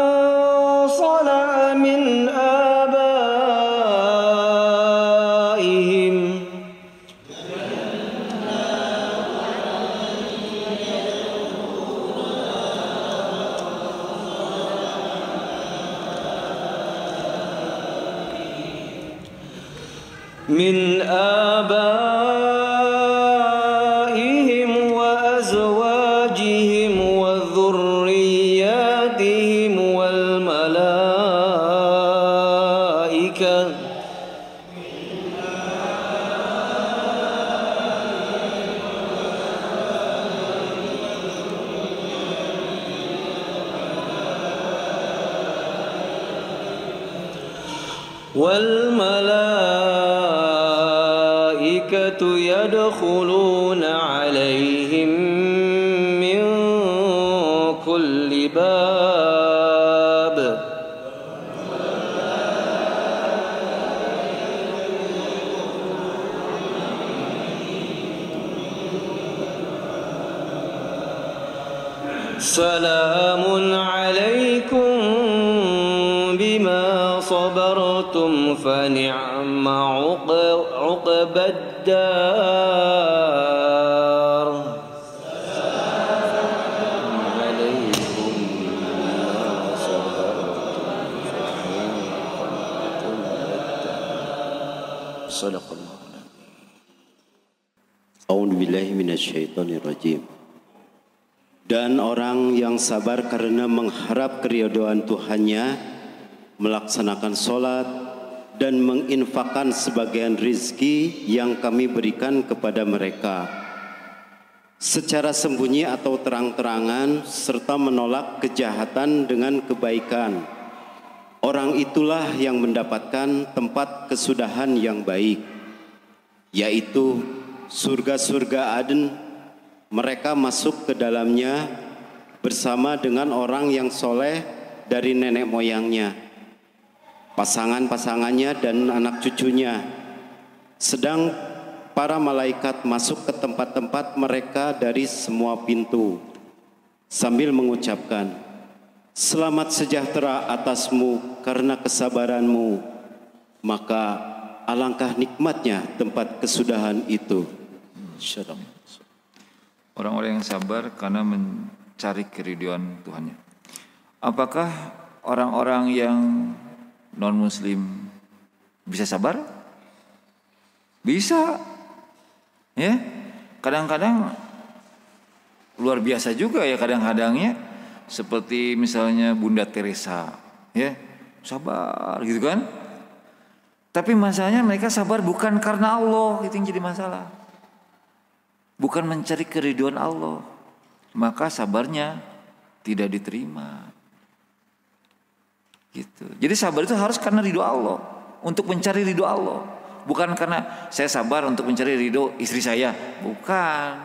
صلح من آبائهم min abaihim wa azwajihim wa dhurriyyatihim wal malaika wal yadkhuluna alaihim min kulli bab salamun alaikum bima sabartum fa ni'ma uqbad dar. Dan orang yang sabar karena mengharap keridhaan Tuhannya, melaksanakan sholat dan menginfakkan sebagian rizki yang kami berikan kepada mereka secara sembunyi atau terang-terangan, serta menolak kejahatan dengan kebaikan. Orang itulah yang mendapatkan tempat kesudahan yang baik, yaitu surga-surga Aden. Mereka masuk ke dalamnya bersama dengan orang yang soleh dari nenek moyangnya, pasangan-pasangannya dan anak cucunya. Sedang para malaikat masuk ke tempat-tempat mereka dari semua pintu sambil mengucapkan, "Selamat sejahtera atasmu karena kesabaranmu, maka alangkah nikmatnya tempat kesudahan itu." Orang-orang yang sabar karena mencari keridhaan Tuhannya. Apakah orang-orang yang non-muslim bisa sabar? Bisa, ya. Kadang-kadang luar biasa juga ya kadang-kadangnya. Seperti misalnya Bunda Teresa, ya, sabar gitu kan. Tapi masalahnya mereka sabar bukan karena Allah, itu yang jadi masalah. Bukan mencari keridhaan Allah, maka sabarnya tidak diterima. Gitu. Jadi sabar itu harus karena ridho Allah, untuk mencari ridho Allah, bukan karena saya sabar untuk mencari ridho istri saya, bukan.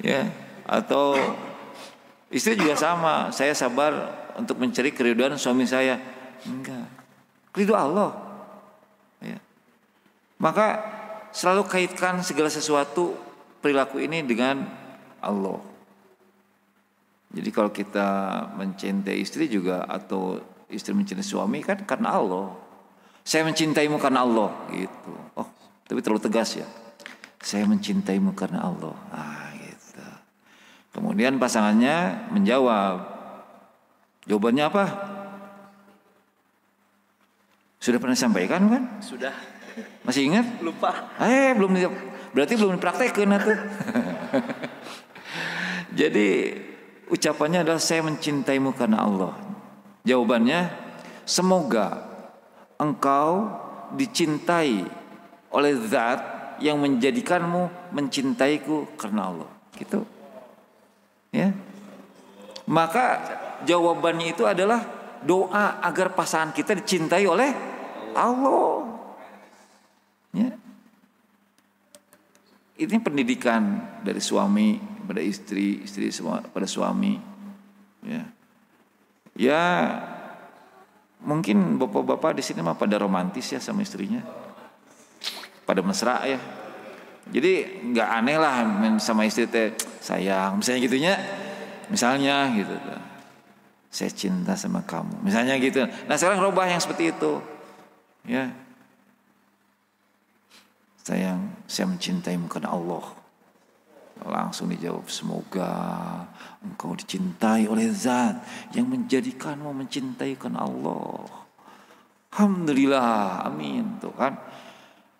Ya, atau istri juga sama, saya sabar untuk mencari keridhaan suami saya, enggak, ridho Allah. Ya. Maka selalu kaitkan segala sesuatu perilaku ini dengan Allah. Jadi kalau kita mencintai istri juga atau istri mencintai suami kan karena Allah. Saya mencintaimu karena Allah gitu. Oh, tapi terlalu tegas ya. Saya mencintaimu karena Allah. Ah, gitu. Kemudian pasangannya menjawab. Jawabannya apa? Sudah pernah disampaikan kan? Sudah. Masih ingat? Lupa. Eh, belum berarti belum dipraktekin tuh. Jadi ucapannya adalah saya mencintaimu karena Allah. Jawabannya, semoga engkau dicintai oleh zat yang menjadikanmu mencintaiku karena Allah. Gitu. Ya. Maka jawabannya itu adalah doa agar pasangan kita dicintai oleh Allah. Ya. Ini pendidikan dari suami pada istri, istri pada suami, ya, ya mungkin bapak-bapak di sini mah pada romantis ya sama istrinya, pada mesra ya, jadi nggak aneh lah sama istri teh sayang, misalnya gitunya, misalnya gitu, saya cinta sama kamu, misalnya gitu. Nah sekarang rubah yang seperti itu, ya, sayang, saya mencintaimu karena Allah. Langsung dijawab, semoga engkau dicintai oleh zat yang menjadikanmu mencintaikan Allah. Alhamdulillah, amin. Tuh kan.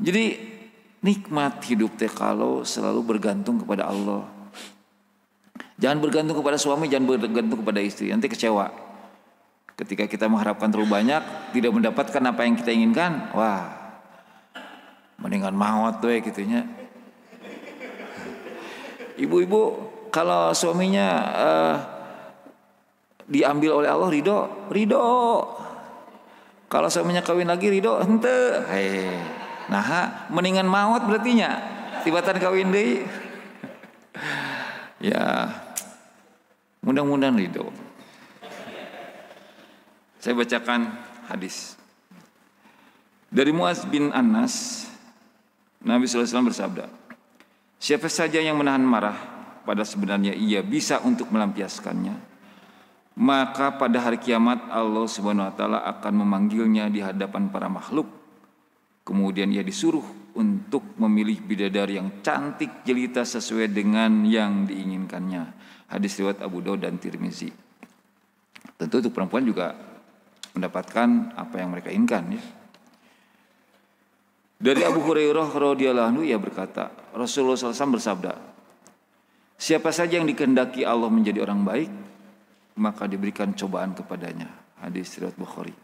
Jadi nikmat hidup teh kalau selalu bergantung kepada Allah. Jangan bergantung kepada suami, jangan bergantung kepada istri. Nanti kecewa. Ketika kita mengharapkan terlalu banyak, tidak mendapatkan apa yang kita inginkan, wah, mendingan maut tuh ya gitunya. Ibu-ibu kalau suaminya uh, diambil oleh Allah ridho, ridho. Kalau suaminya kawin lagi ridho, henteu. Hey. Nah, mendingan maut berartinya. Tibatan kawin deui. Ya, mudah-mudahan ridho. Saya bacakan hadis dari Muaz bin Anas. Nabi Sallallahu Alaihi Wasallam bersabda, siapa saja yang menahan marah pada sebenarnya ia bisa untuk melampiaskannya, maka pada hari kiamat Allah Subhanahu Wa Taala akan memanggilnya di hadapan para makhluk. Kemudian ia disuruh untuk memilih bidadari yang cantik jelita sesuai dengan yang diinginkannya. Hadis riwayat Abu Daud dan Tirmizi. Tentu untuk perempuan juga mendapatkan apa yang mereka inginkan. Ya. Dari Abu Hurairah radhiyallahu anhu ia berkata, Rasulullah shallallahu alaihi wasallam bersabda, siapa saja yang dikehendaki Allah menjadi orang baik, maka diberikan cobaan kepadanya. Hadis riwayat Bukhari.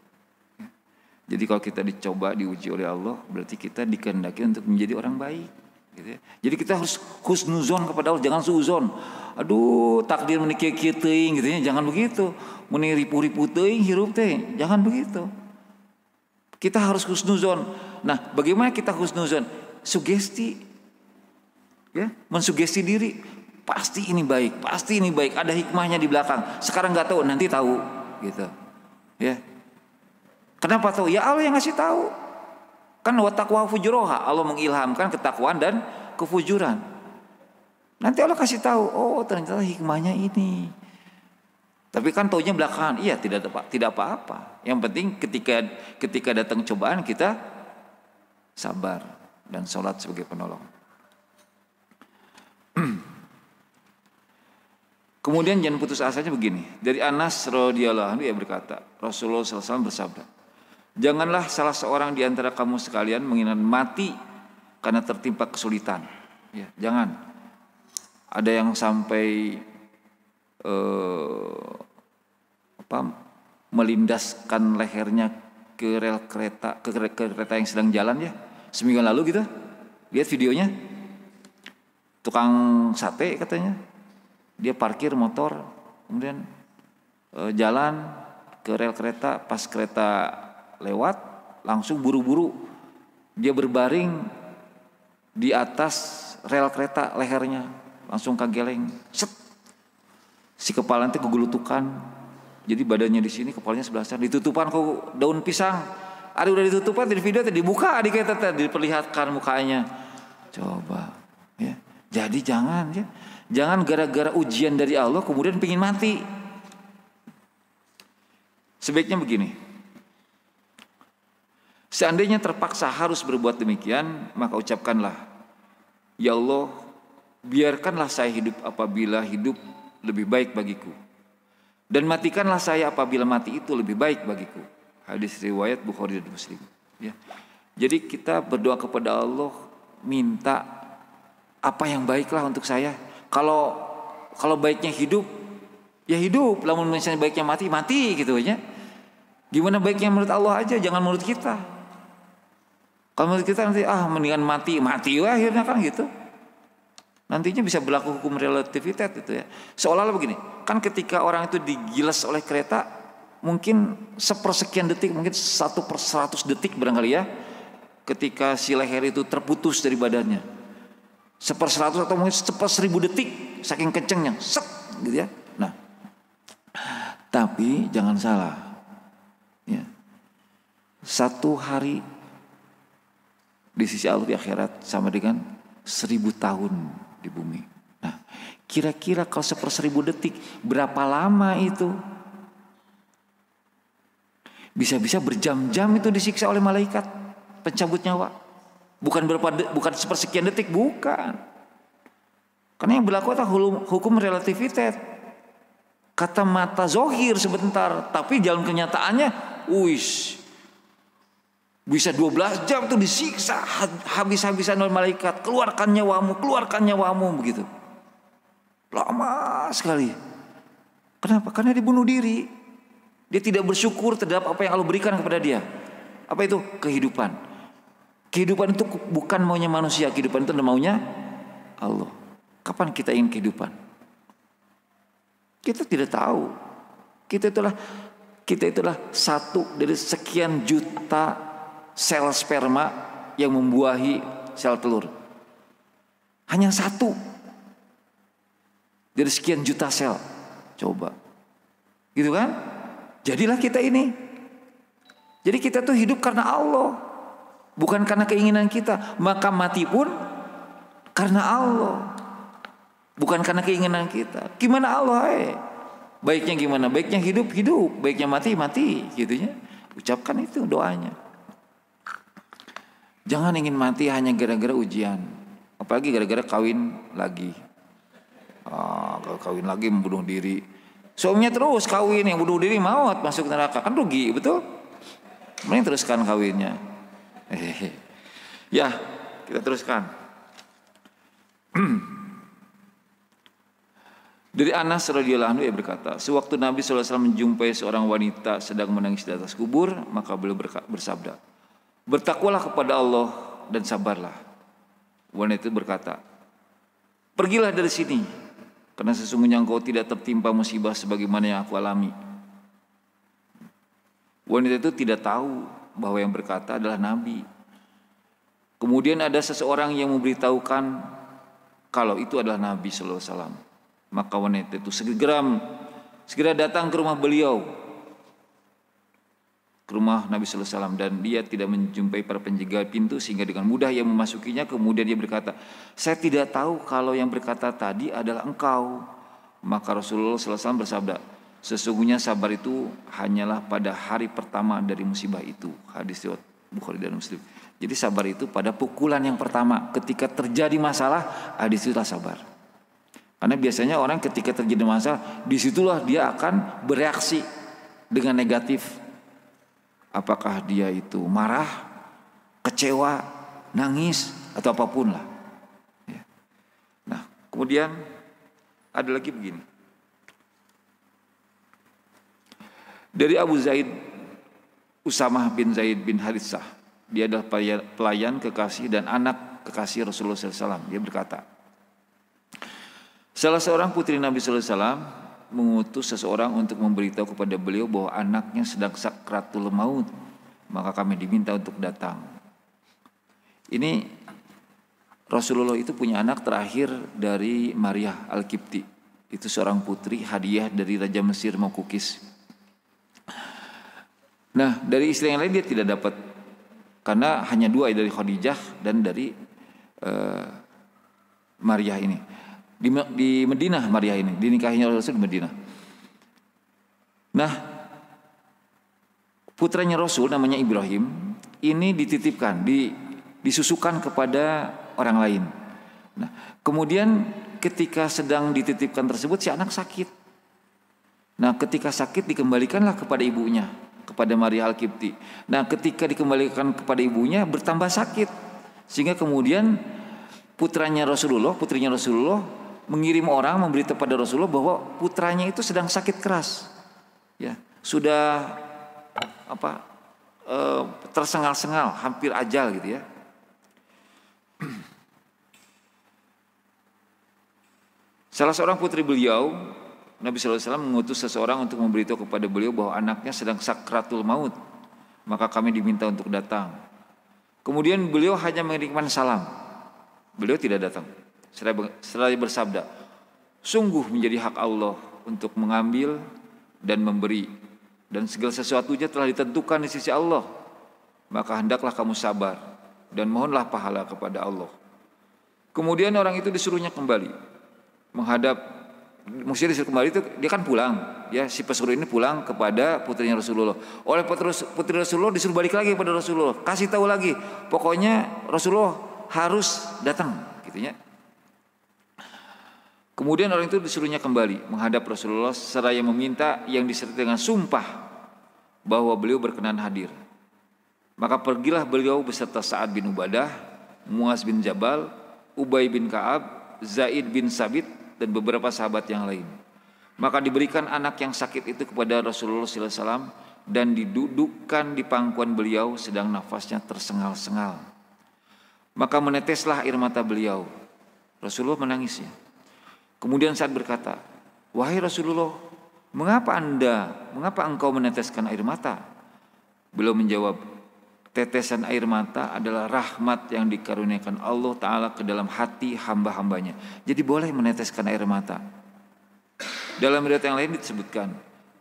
Jadi kalau kita dicoba, diuji oleh Allah, berarti kita dikehendaki untuk menjadi orang baik. Gitu ya. Jadi kita harus husnuzon kepada Allah, jangan suuzon. Aduh, takdir menikir teuing gitu ya, jangan begitu. Meni ripu-ripu teuing hirup teh, jangan begitu. Kita harus husnuzon. Nah, bagaimana kita husnuzon? Sugesti, ya, mensugesti diri. Pasti ini baik, pasti ini baik. Ada hikmahnya di belakang. Sekarang nggak tahu, nanti tahu, gitu, ya. Kenapa tahu? Ya Allah yang ngasih tahu. Kan wa taqwa fujuroha, Allah mengilhamkan ketakwaan dan kefujuran. Nanti Allah kasih tahu, oh ternyata hikmahnya ini. Tapi kan taunya belakangan. Iya, tidak tidak apa-apa. Yang penting ketika ketika datang cobaan kita sabar dan sholat sebagai penolong. Kemudian jangan putus asanya begini. Dari Anas radhiyallahu anhu ia berkata, Rasulullah sallallahu alaihi wasallam bersabda, janganlah salah seorang di antara kamu sekalian menginginkan mati karena tertimpa kesulitan. Ya, jangan. Ada yang sampai eh, apa, melindaskan lehernya ke rel kereta, ke kereta yang sedang jalan ya. Seminggu lalu gitu. Lihat videonya. Tukang sate katanya. Dia parkir motor, kemudian eh, jalan ke rel kereta, pas kereta lewat langsung buru-buru dia berbaring di atas rel kereta, lehernya langsung kageleng, set, si kepala nanti kegulutukan, jadi badannya di sini, kepalanya sebelah sana, ditutupan kok daun pisang, ada udah ditutupan di video tadi dibuka, adik kita tadi diperlihatkan mukanya, coba, ya, jadi jangan, ya, jangan gara-gara ujian dari Allah kemudian pingin mati, sebaiknya begini. Seandainya terpaksa harus berbuat demikian, maka ucapkanlah, ya Allah, biarkanlah saya hidup apabila hidup lebih baik bagiku. Dan matikanlah saya apabila mati itu lebih baik bagiku. Hadis riwayat Bukhari dan Muslim. Ya. Jadi kita berdoa kepada Allah, minta apa yang baiklah untuk saya. Kalau kalau baiknya hidup, ya hidup. Namun misalnya baiknya mati, mati gitu aja. Gimana baiknya menurut Allah aja, jangan menurut kita. Kalau menurut kita nanti ah mendingan mati mati wah akhirnya kan gitu. Nantinya bisa berlaku hukum relativitas itu ya. Seolah-olah begini, kan ketika orang itu digiles oleh kereta mungkin sepersekian detik, mungkin satu per seratus detik barangkali ya. Ketika si leher itu terputus dari badannya. Seper seratus atau mungkin seper seribu detik saking kencengnya. Set gitu ya. Nah. Tapi jangan salah. Ya. Satu hari di sisi Allah di akhirat sama dengan seribu tahun di bumi. Nah, kira-kira kalau seper seribu detik berapa lama itu? Bisa-bisa berjam-jam itu disiksa oleh malaikat pencabut nyawa. Bukan berapa, bukan sepersekian detik, bukan. Karena yang berlaku adalah hukum relativitas. Kata mata zohir sebentar, tapi dalam kenyataannya, uish, bisa dua belas jam tuh disiksa habis-habisan oleh malaikat. Keluarkan nyawamu, keluarkan nyawamu, begitu. Lama sekali. Kenapa? Karena dia bunuh diri. Dia tidak bersyukur terhadap apa yang Allah berikan kepada dia. Apa itu? Kehidupan. Kehidupan itu bukan maunya manusia, kehidupan itu maunya Allah. Kapan kita ingin kehidupan? Kita tidak tahu. Kita itulah kita itulah satu dari sekian juta sel sperma yang membuahi sel telur. Hanya satu dari sekian juta sel. Coba. Gitu kan? Jadilah kita ini. Jadi kita tuh hidup karena Allah, bukan karena keinginan kita. Maka mati pun karena Allah, bukan karena keinginan kita. Gimana Allah? Eh? Baiknya gimana? Baiknya hidup hidup, baiknya mati mati, gitunya. Ucapkan itu doanya. Jangan ingin mati hanya gara-gara ujian, apalagi gara-gara kawin lagi. Ah, kalau kawin lagi membunuh diri. Suaminya terus kawin, yang bunuh diri maut masuk neraka, kan rugi, betul? Mending teruskan kawinnya. Hehehe. Ya, kita teruskan. Dari Anas radhiyallahu anhu ia berkata, sewaktu Nabi sallallahu alaihi wasallam menjumpai seorang wanita sedang menangis di atas kubur, maka beliau bersabda, "Bertakwalah kepada Allah dan sabarlah." Wanita itu berkata, "Pergilah dari sini, karena sesungguhnya engkau tidak tertimpa musibah sebagaimana yang aku alami." Wanita itu tidak tahu bahwa yang berkata adalah Nabi. Kemudian ada seseorang yang memberitahukan kalau itu adalah Nabi sallallahu alaihi wasallam. Maka wanita itu segera segera datang ke rumah beliau, ke rumah Nabi sallallahu alaihi wasallam, dan dia tidak menjumpai para penjaga pintu sehingga dengan mudah ia memasukinya. Kemudian dia berkata, "Saya tidak tahu kalau yang berkata tadi adalah engkau." Maka Rasulullah sallallahu alaihi wasallam bersabda, "Sesungguhnya sabar itu hanyalah pada hari pertama dari musibah itu." Hadis riwayat Bukhari dan Muslim. Jadi sabar itu pada pukulan yang pertama, ketika terjadi masalah, hadis itulah sabar. Karena biasanya orang ketika terjadi masalah, disitulah dia akan bereaksi dengan negatif. Apakah dia itu marah, kecewa, nangis, atau apapun lah. Ya. Nah, kemudian ada lagi begini. Dari Abu Zaid Usamah bin Zaid bin Haritsah, dia adalah pelayan kekasih dan anak kekasih Rasulullah shallallahu alaihi wasallam. Dia berkata, salah seorang putri Nabi sallallahu alaihi wasallam mengutus seseorang untuk memberitahu kepada beliau bahwa anaknya sedang sakratul maut, maka kami diminta untuk datang. Ini Rasulullah itu punya anak terakhir dari Maria Al-Kipti. Itu seorang putri hadiah dari Raja Mesir Mokukis. Nah, dari istri yang lain dia tidak dapat karena hanya dua, dari Khadijah dan dari uh, Maria ini. Di, di Madinah Maria ini, dinikahinya Rasul di Madinah. Nah, putranya Rasul namanya Ibrahim, ini dititipkan, di, disusukan kepada orang lain. Nah, kemudian ketika sedang dititipkan tersebut, si anak sakit. Nah, ketika sakit dikembalikanlah kepada ibunya, kepada Maria Al-Kipti. Nah, ketika dikembalikan kepada ibunya bertambah sakit, sehingga kemudian putranya Rasulullah, putrinya Rasulullah mengirim orang memberitahu pada Rasulullah bahwa putranya itu sedang sakit keras, ya sudah apa e, tersengal-sengal, hampir ajal gitu ya. Salah seorang putri beliau, Nabi sallallahu alaihi wasallam mengutus seseorang untuk memberitahu kepada beliau bahwa anaknya sedang sakratul maut, maka kami diminta untuk datang. Kemudian beliau hanya mengirimkan salam, beliau tidak datang. Seraya bersabda, sungguh menjadi hak Allah untuk mengambil dan memberi, dan segala sesuatunya telah ditentukan di sisi Allah, maka hendaklah kamu sabar dan mohonlah pahala kepada Allah. Kemudian orang itu disuruhnya kembali menghadap, maksudnya disuruh kembali itu dia kan pulang ya, si pesuruh ini pulang kepada putrinya Rasulullah. Oleh putri Rasulullah disuruh balik lagi kepada Rasulullah, kasih tahu lagi, pokoknya Rasulullah harus datang, gitunya. Kemudian orang itu disuruhnya kembali menghadap Rasulullah seraya meminta yang disertai dengan sumpah bahwa beliau berkenan hadir. Maka pergilah beliau beserta Sa'ad bin Ubadah, Muaz bin Jabal, Ubay bin Ka'ab, Zaid bin Sabit, dan beberapa sahabat yang lain. Maka diberikan anak yang sakit itu kepada Rasulullah sallallahu alaihi wasallam dan didudukkan di pangkuan beliau sedang nafasnya tersengal-sengal. Maka meneteslah air mata beliau. Rasulullah menangisnya. Kemudian Sa'ad berkata, "Wahai Rasulullah, mengapa Anda, mengapa engkau meneteskan air mata?" Beliau menjawab, "Tetesan air mata adalah rahmat yang dikaruniakan Allah Ta'ala ke dalam hati hamba-hambanya." Jadi boleh meneteskan air mata. Dalam riwayat yang lain disebutkan,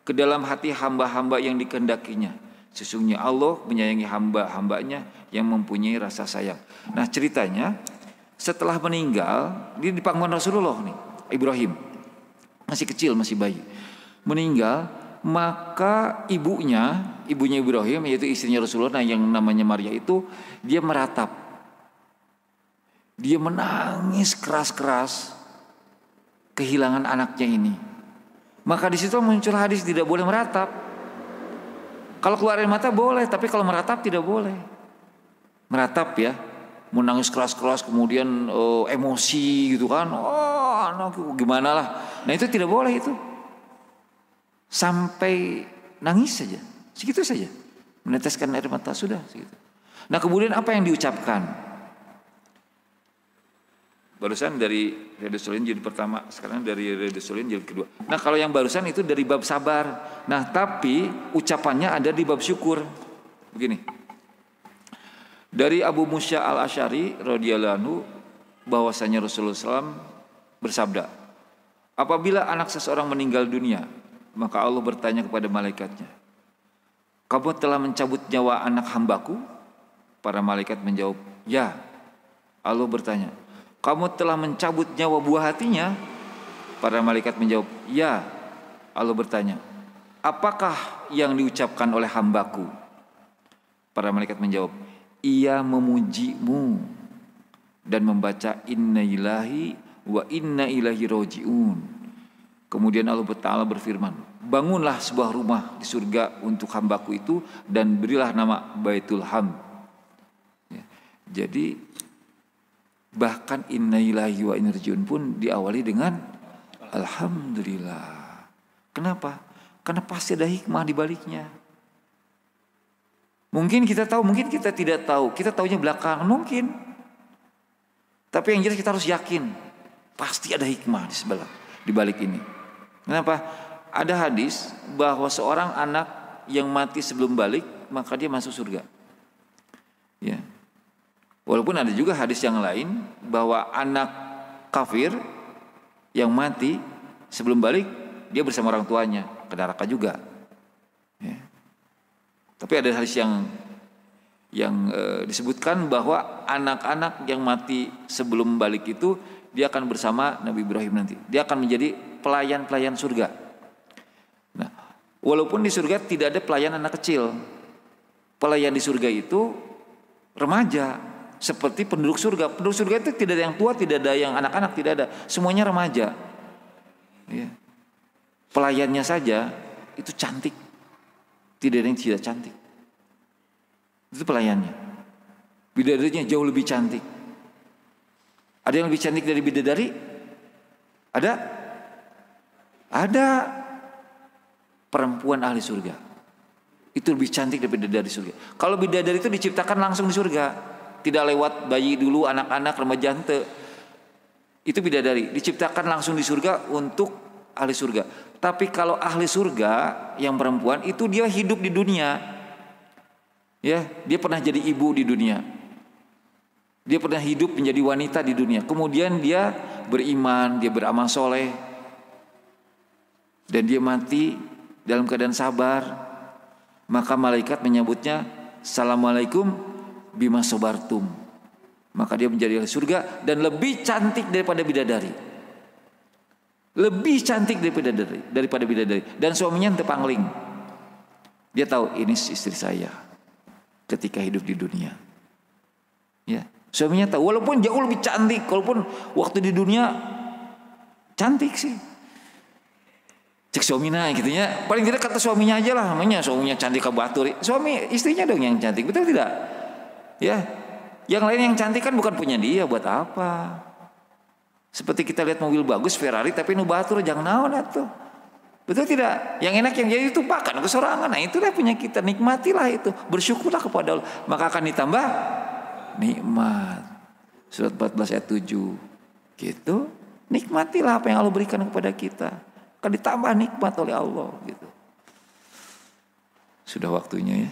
"Ke dalam hati hamba-hamba yang dikehendakinya. Sesungguhnya Allah menyayangi hamba-hambanya yang mempunyai rasa sayang." Nah ceritanya, setelah meninggal, dia di pangkuan Rasulullah nih, Ibrahim. Masih kecil, masih bayi. Meninggal, maka ibunya, ibunya Ibrahim, yaitu istrinya Rasulullah, nah yang namanya Maria itu, dia meratap. Dia menangis keras-keras kehilangan anaknya ini. Maka di situ muncul hadis tidak boleh meratap. Kalau keluar air mata boleh, tapi kalau meratap tidak boleh. Meratap ya. Menangis keras-keras kemudian oh, emosi gitu kan, oh anakku gimana lah, nah itu tidak boleh, itu sampai nangis saja, segitu saja, meneteskan air mata sudah segitu. Nah kemudian apa yang diucapkan? Barusan dari Redesolin jadi pertama, sekarang dari Redesolin jadi kedua. Nah kalau yang barusan itu dari bab sabar, nah tapi ucapannya ada di bab syukur begini. Dari Abu Musya al-Asy'ari Radiallahu Anhu bahwasanya Rasulullah sallallahu alaihi wasallam bersabda, "Apabila anak seseorang meninggal dunia, maka Allah bertanya kepada malaikatnya, 'Kamu telah mencabut nyawa anak hambaku?' Para malaikat menjawab, 'Ya.' Allah bertanya, 'Kamu telah mencabut nyawa buah hatinya?' Para malaikat menjawab, 'Ya.' Allah bertanya, 'Apakah yang diucapkan oleh hambaku?' Para malaikat menjawab, 'Ia memujimu dan membaca inna ilahi wa inna ilahi roji'un.' Kemudian Allah Ta'ala berfirman, 'Bangunlah sebuah rumah di surga untuk hambaku itu dan berilah nama Baitul Hamd.'" Ya, jadi bahkan inna ilahi wa inna roji'un pun diawali dengan alhamdulillah. Kenapa? Karena pasti ada hikmah di baliknya. Mungkin kita tahu, mungkin kita tidak tahu. Kita tahunya belakangan mungkin. Tapi yang jelas kita harus yakin, pasti ada hikmah di sebelah, di balik ini. Kenapa? Ada hadis bahwa seorang anak yang mati sebelum balik, maka dia masuk surga. Ya. Walaupun ada juga hadis yang lain bahwa anak kafir yang mati sebelum balik, dia bersama orang tuanya ke neraka juga. Ya. Tapi ada hadis yang yang e, disebutkan bahwa anak-anak yang mati sebelum balik itu dia akan bersama Nabi Ibrahim nanti. Dia akan menjadi pelayan-pelayan surga. Nah, walaupun di surga tidak ada pelayan anak kecil. Pelayan di surga itu remaja, seperti penduduk surga. Penduduk surga itu tidak ada yang tua, tidak ada yang anak-anak, tidak ada. Semuanya remaja. Ya. Pelayannya saja itu cantik. Tidak ada yang tidak cantik. Itu pelayannya. Bidadarinya jauh lebih cantik. Ada yang lebih cantik dari bidadari? Ada? Ada. Perempuan ahli surga. Itu lebih cantik daripada bidadari surga. Kalau bidadari itu diciptakan langsung di surga. Tidak lewat bayi dulu, anak-anak, remaja ente. Itu bidadari. Diciptakan langsung di surga untuk ahli surga. Tapi kalau ahli surga yang perempuan itu dia hidup di dunia, ya dia pernah jadi ibu di dunia, dia pernah hidup menjadi wanita di dunia. Kemudian dia beriman, dia beramal soleh, dan dia mati dalam keadaan sabar. Maka malaikat menyambutnya, "Assalamualaikum bima sobartum." Maka dia menjadi ahli surga dan lebih cantik daripada bidadari. Lebih cantik daripada bidadari, daripada bidadari. Dan suaminya ente pangling. Dia tahu ini istri saya ketika hidup di dunia. Ya, suaminya tahu walaupun jauh lebih cantik, walaupun waktu di dunia Cantik sih. Cek suaminya gitu ya. Paling tidak kata suaminya aja lah, namanya suaminya cantik ke batur. Suami istrinya dong yang cantik, betul tidak? Ya. Yang lain yang cantik kan bukan punya dia, buat apa? Seperti kita lihat mobil bagus Ferrari tapi nu batur jangan naon atuh. Betul tidak? Yang enak yang jadi itu pakan kesorangan. Nah, itulah punya kita, nikmatilah itu. Bersyukurlah kepada Allah, maka akan ditambah nikmat. Surat empat belas ayat tujuh. Gitu. Nikmatilah apa yang Allah berikan kepada kita. Akan ditambah nikmat oleh Allah gitu. Sudah waktunya ya.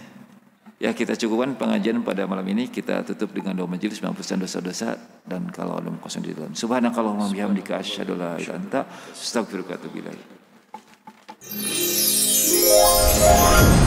Ya, kita cukupkan pengajian pada malam ini. Kita tutup dengan doa majelis menghapuskan dosa-dosa dan kalau ada kosong di dalam. Subhanakallahumma bihamdika asyhadu an la ilaha illa anta astaghfiruka wa atubu ilaik.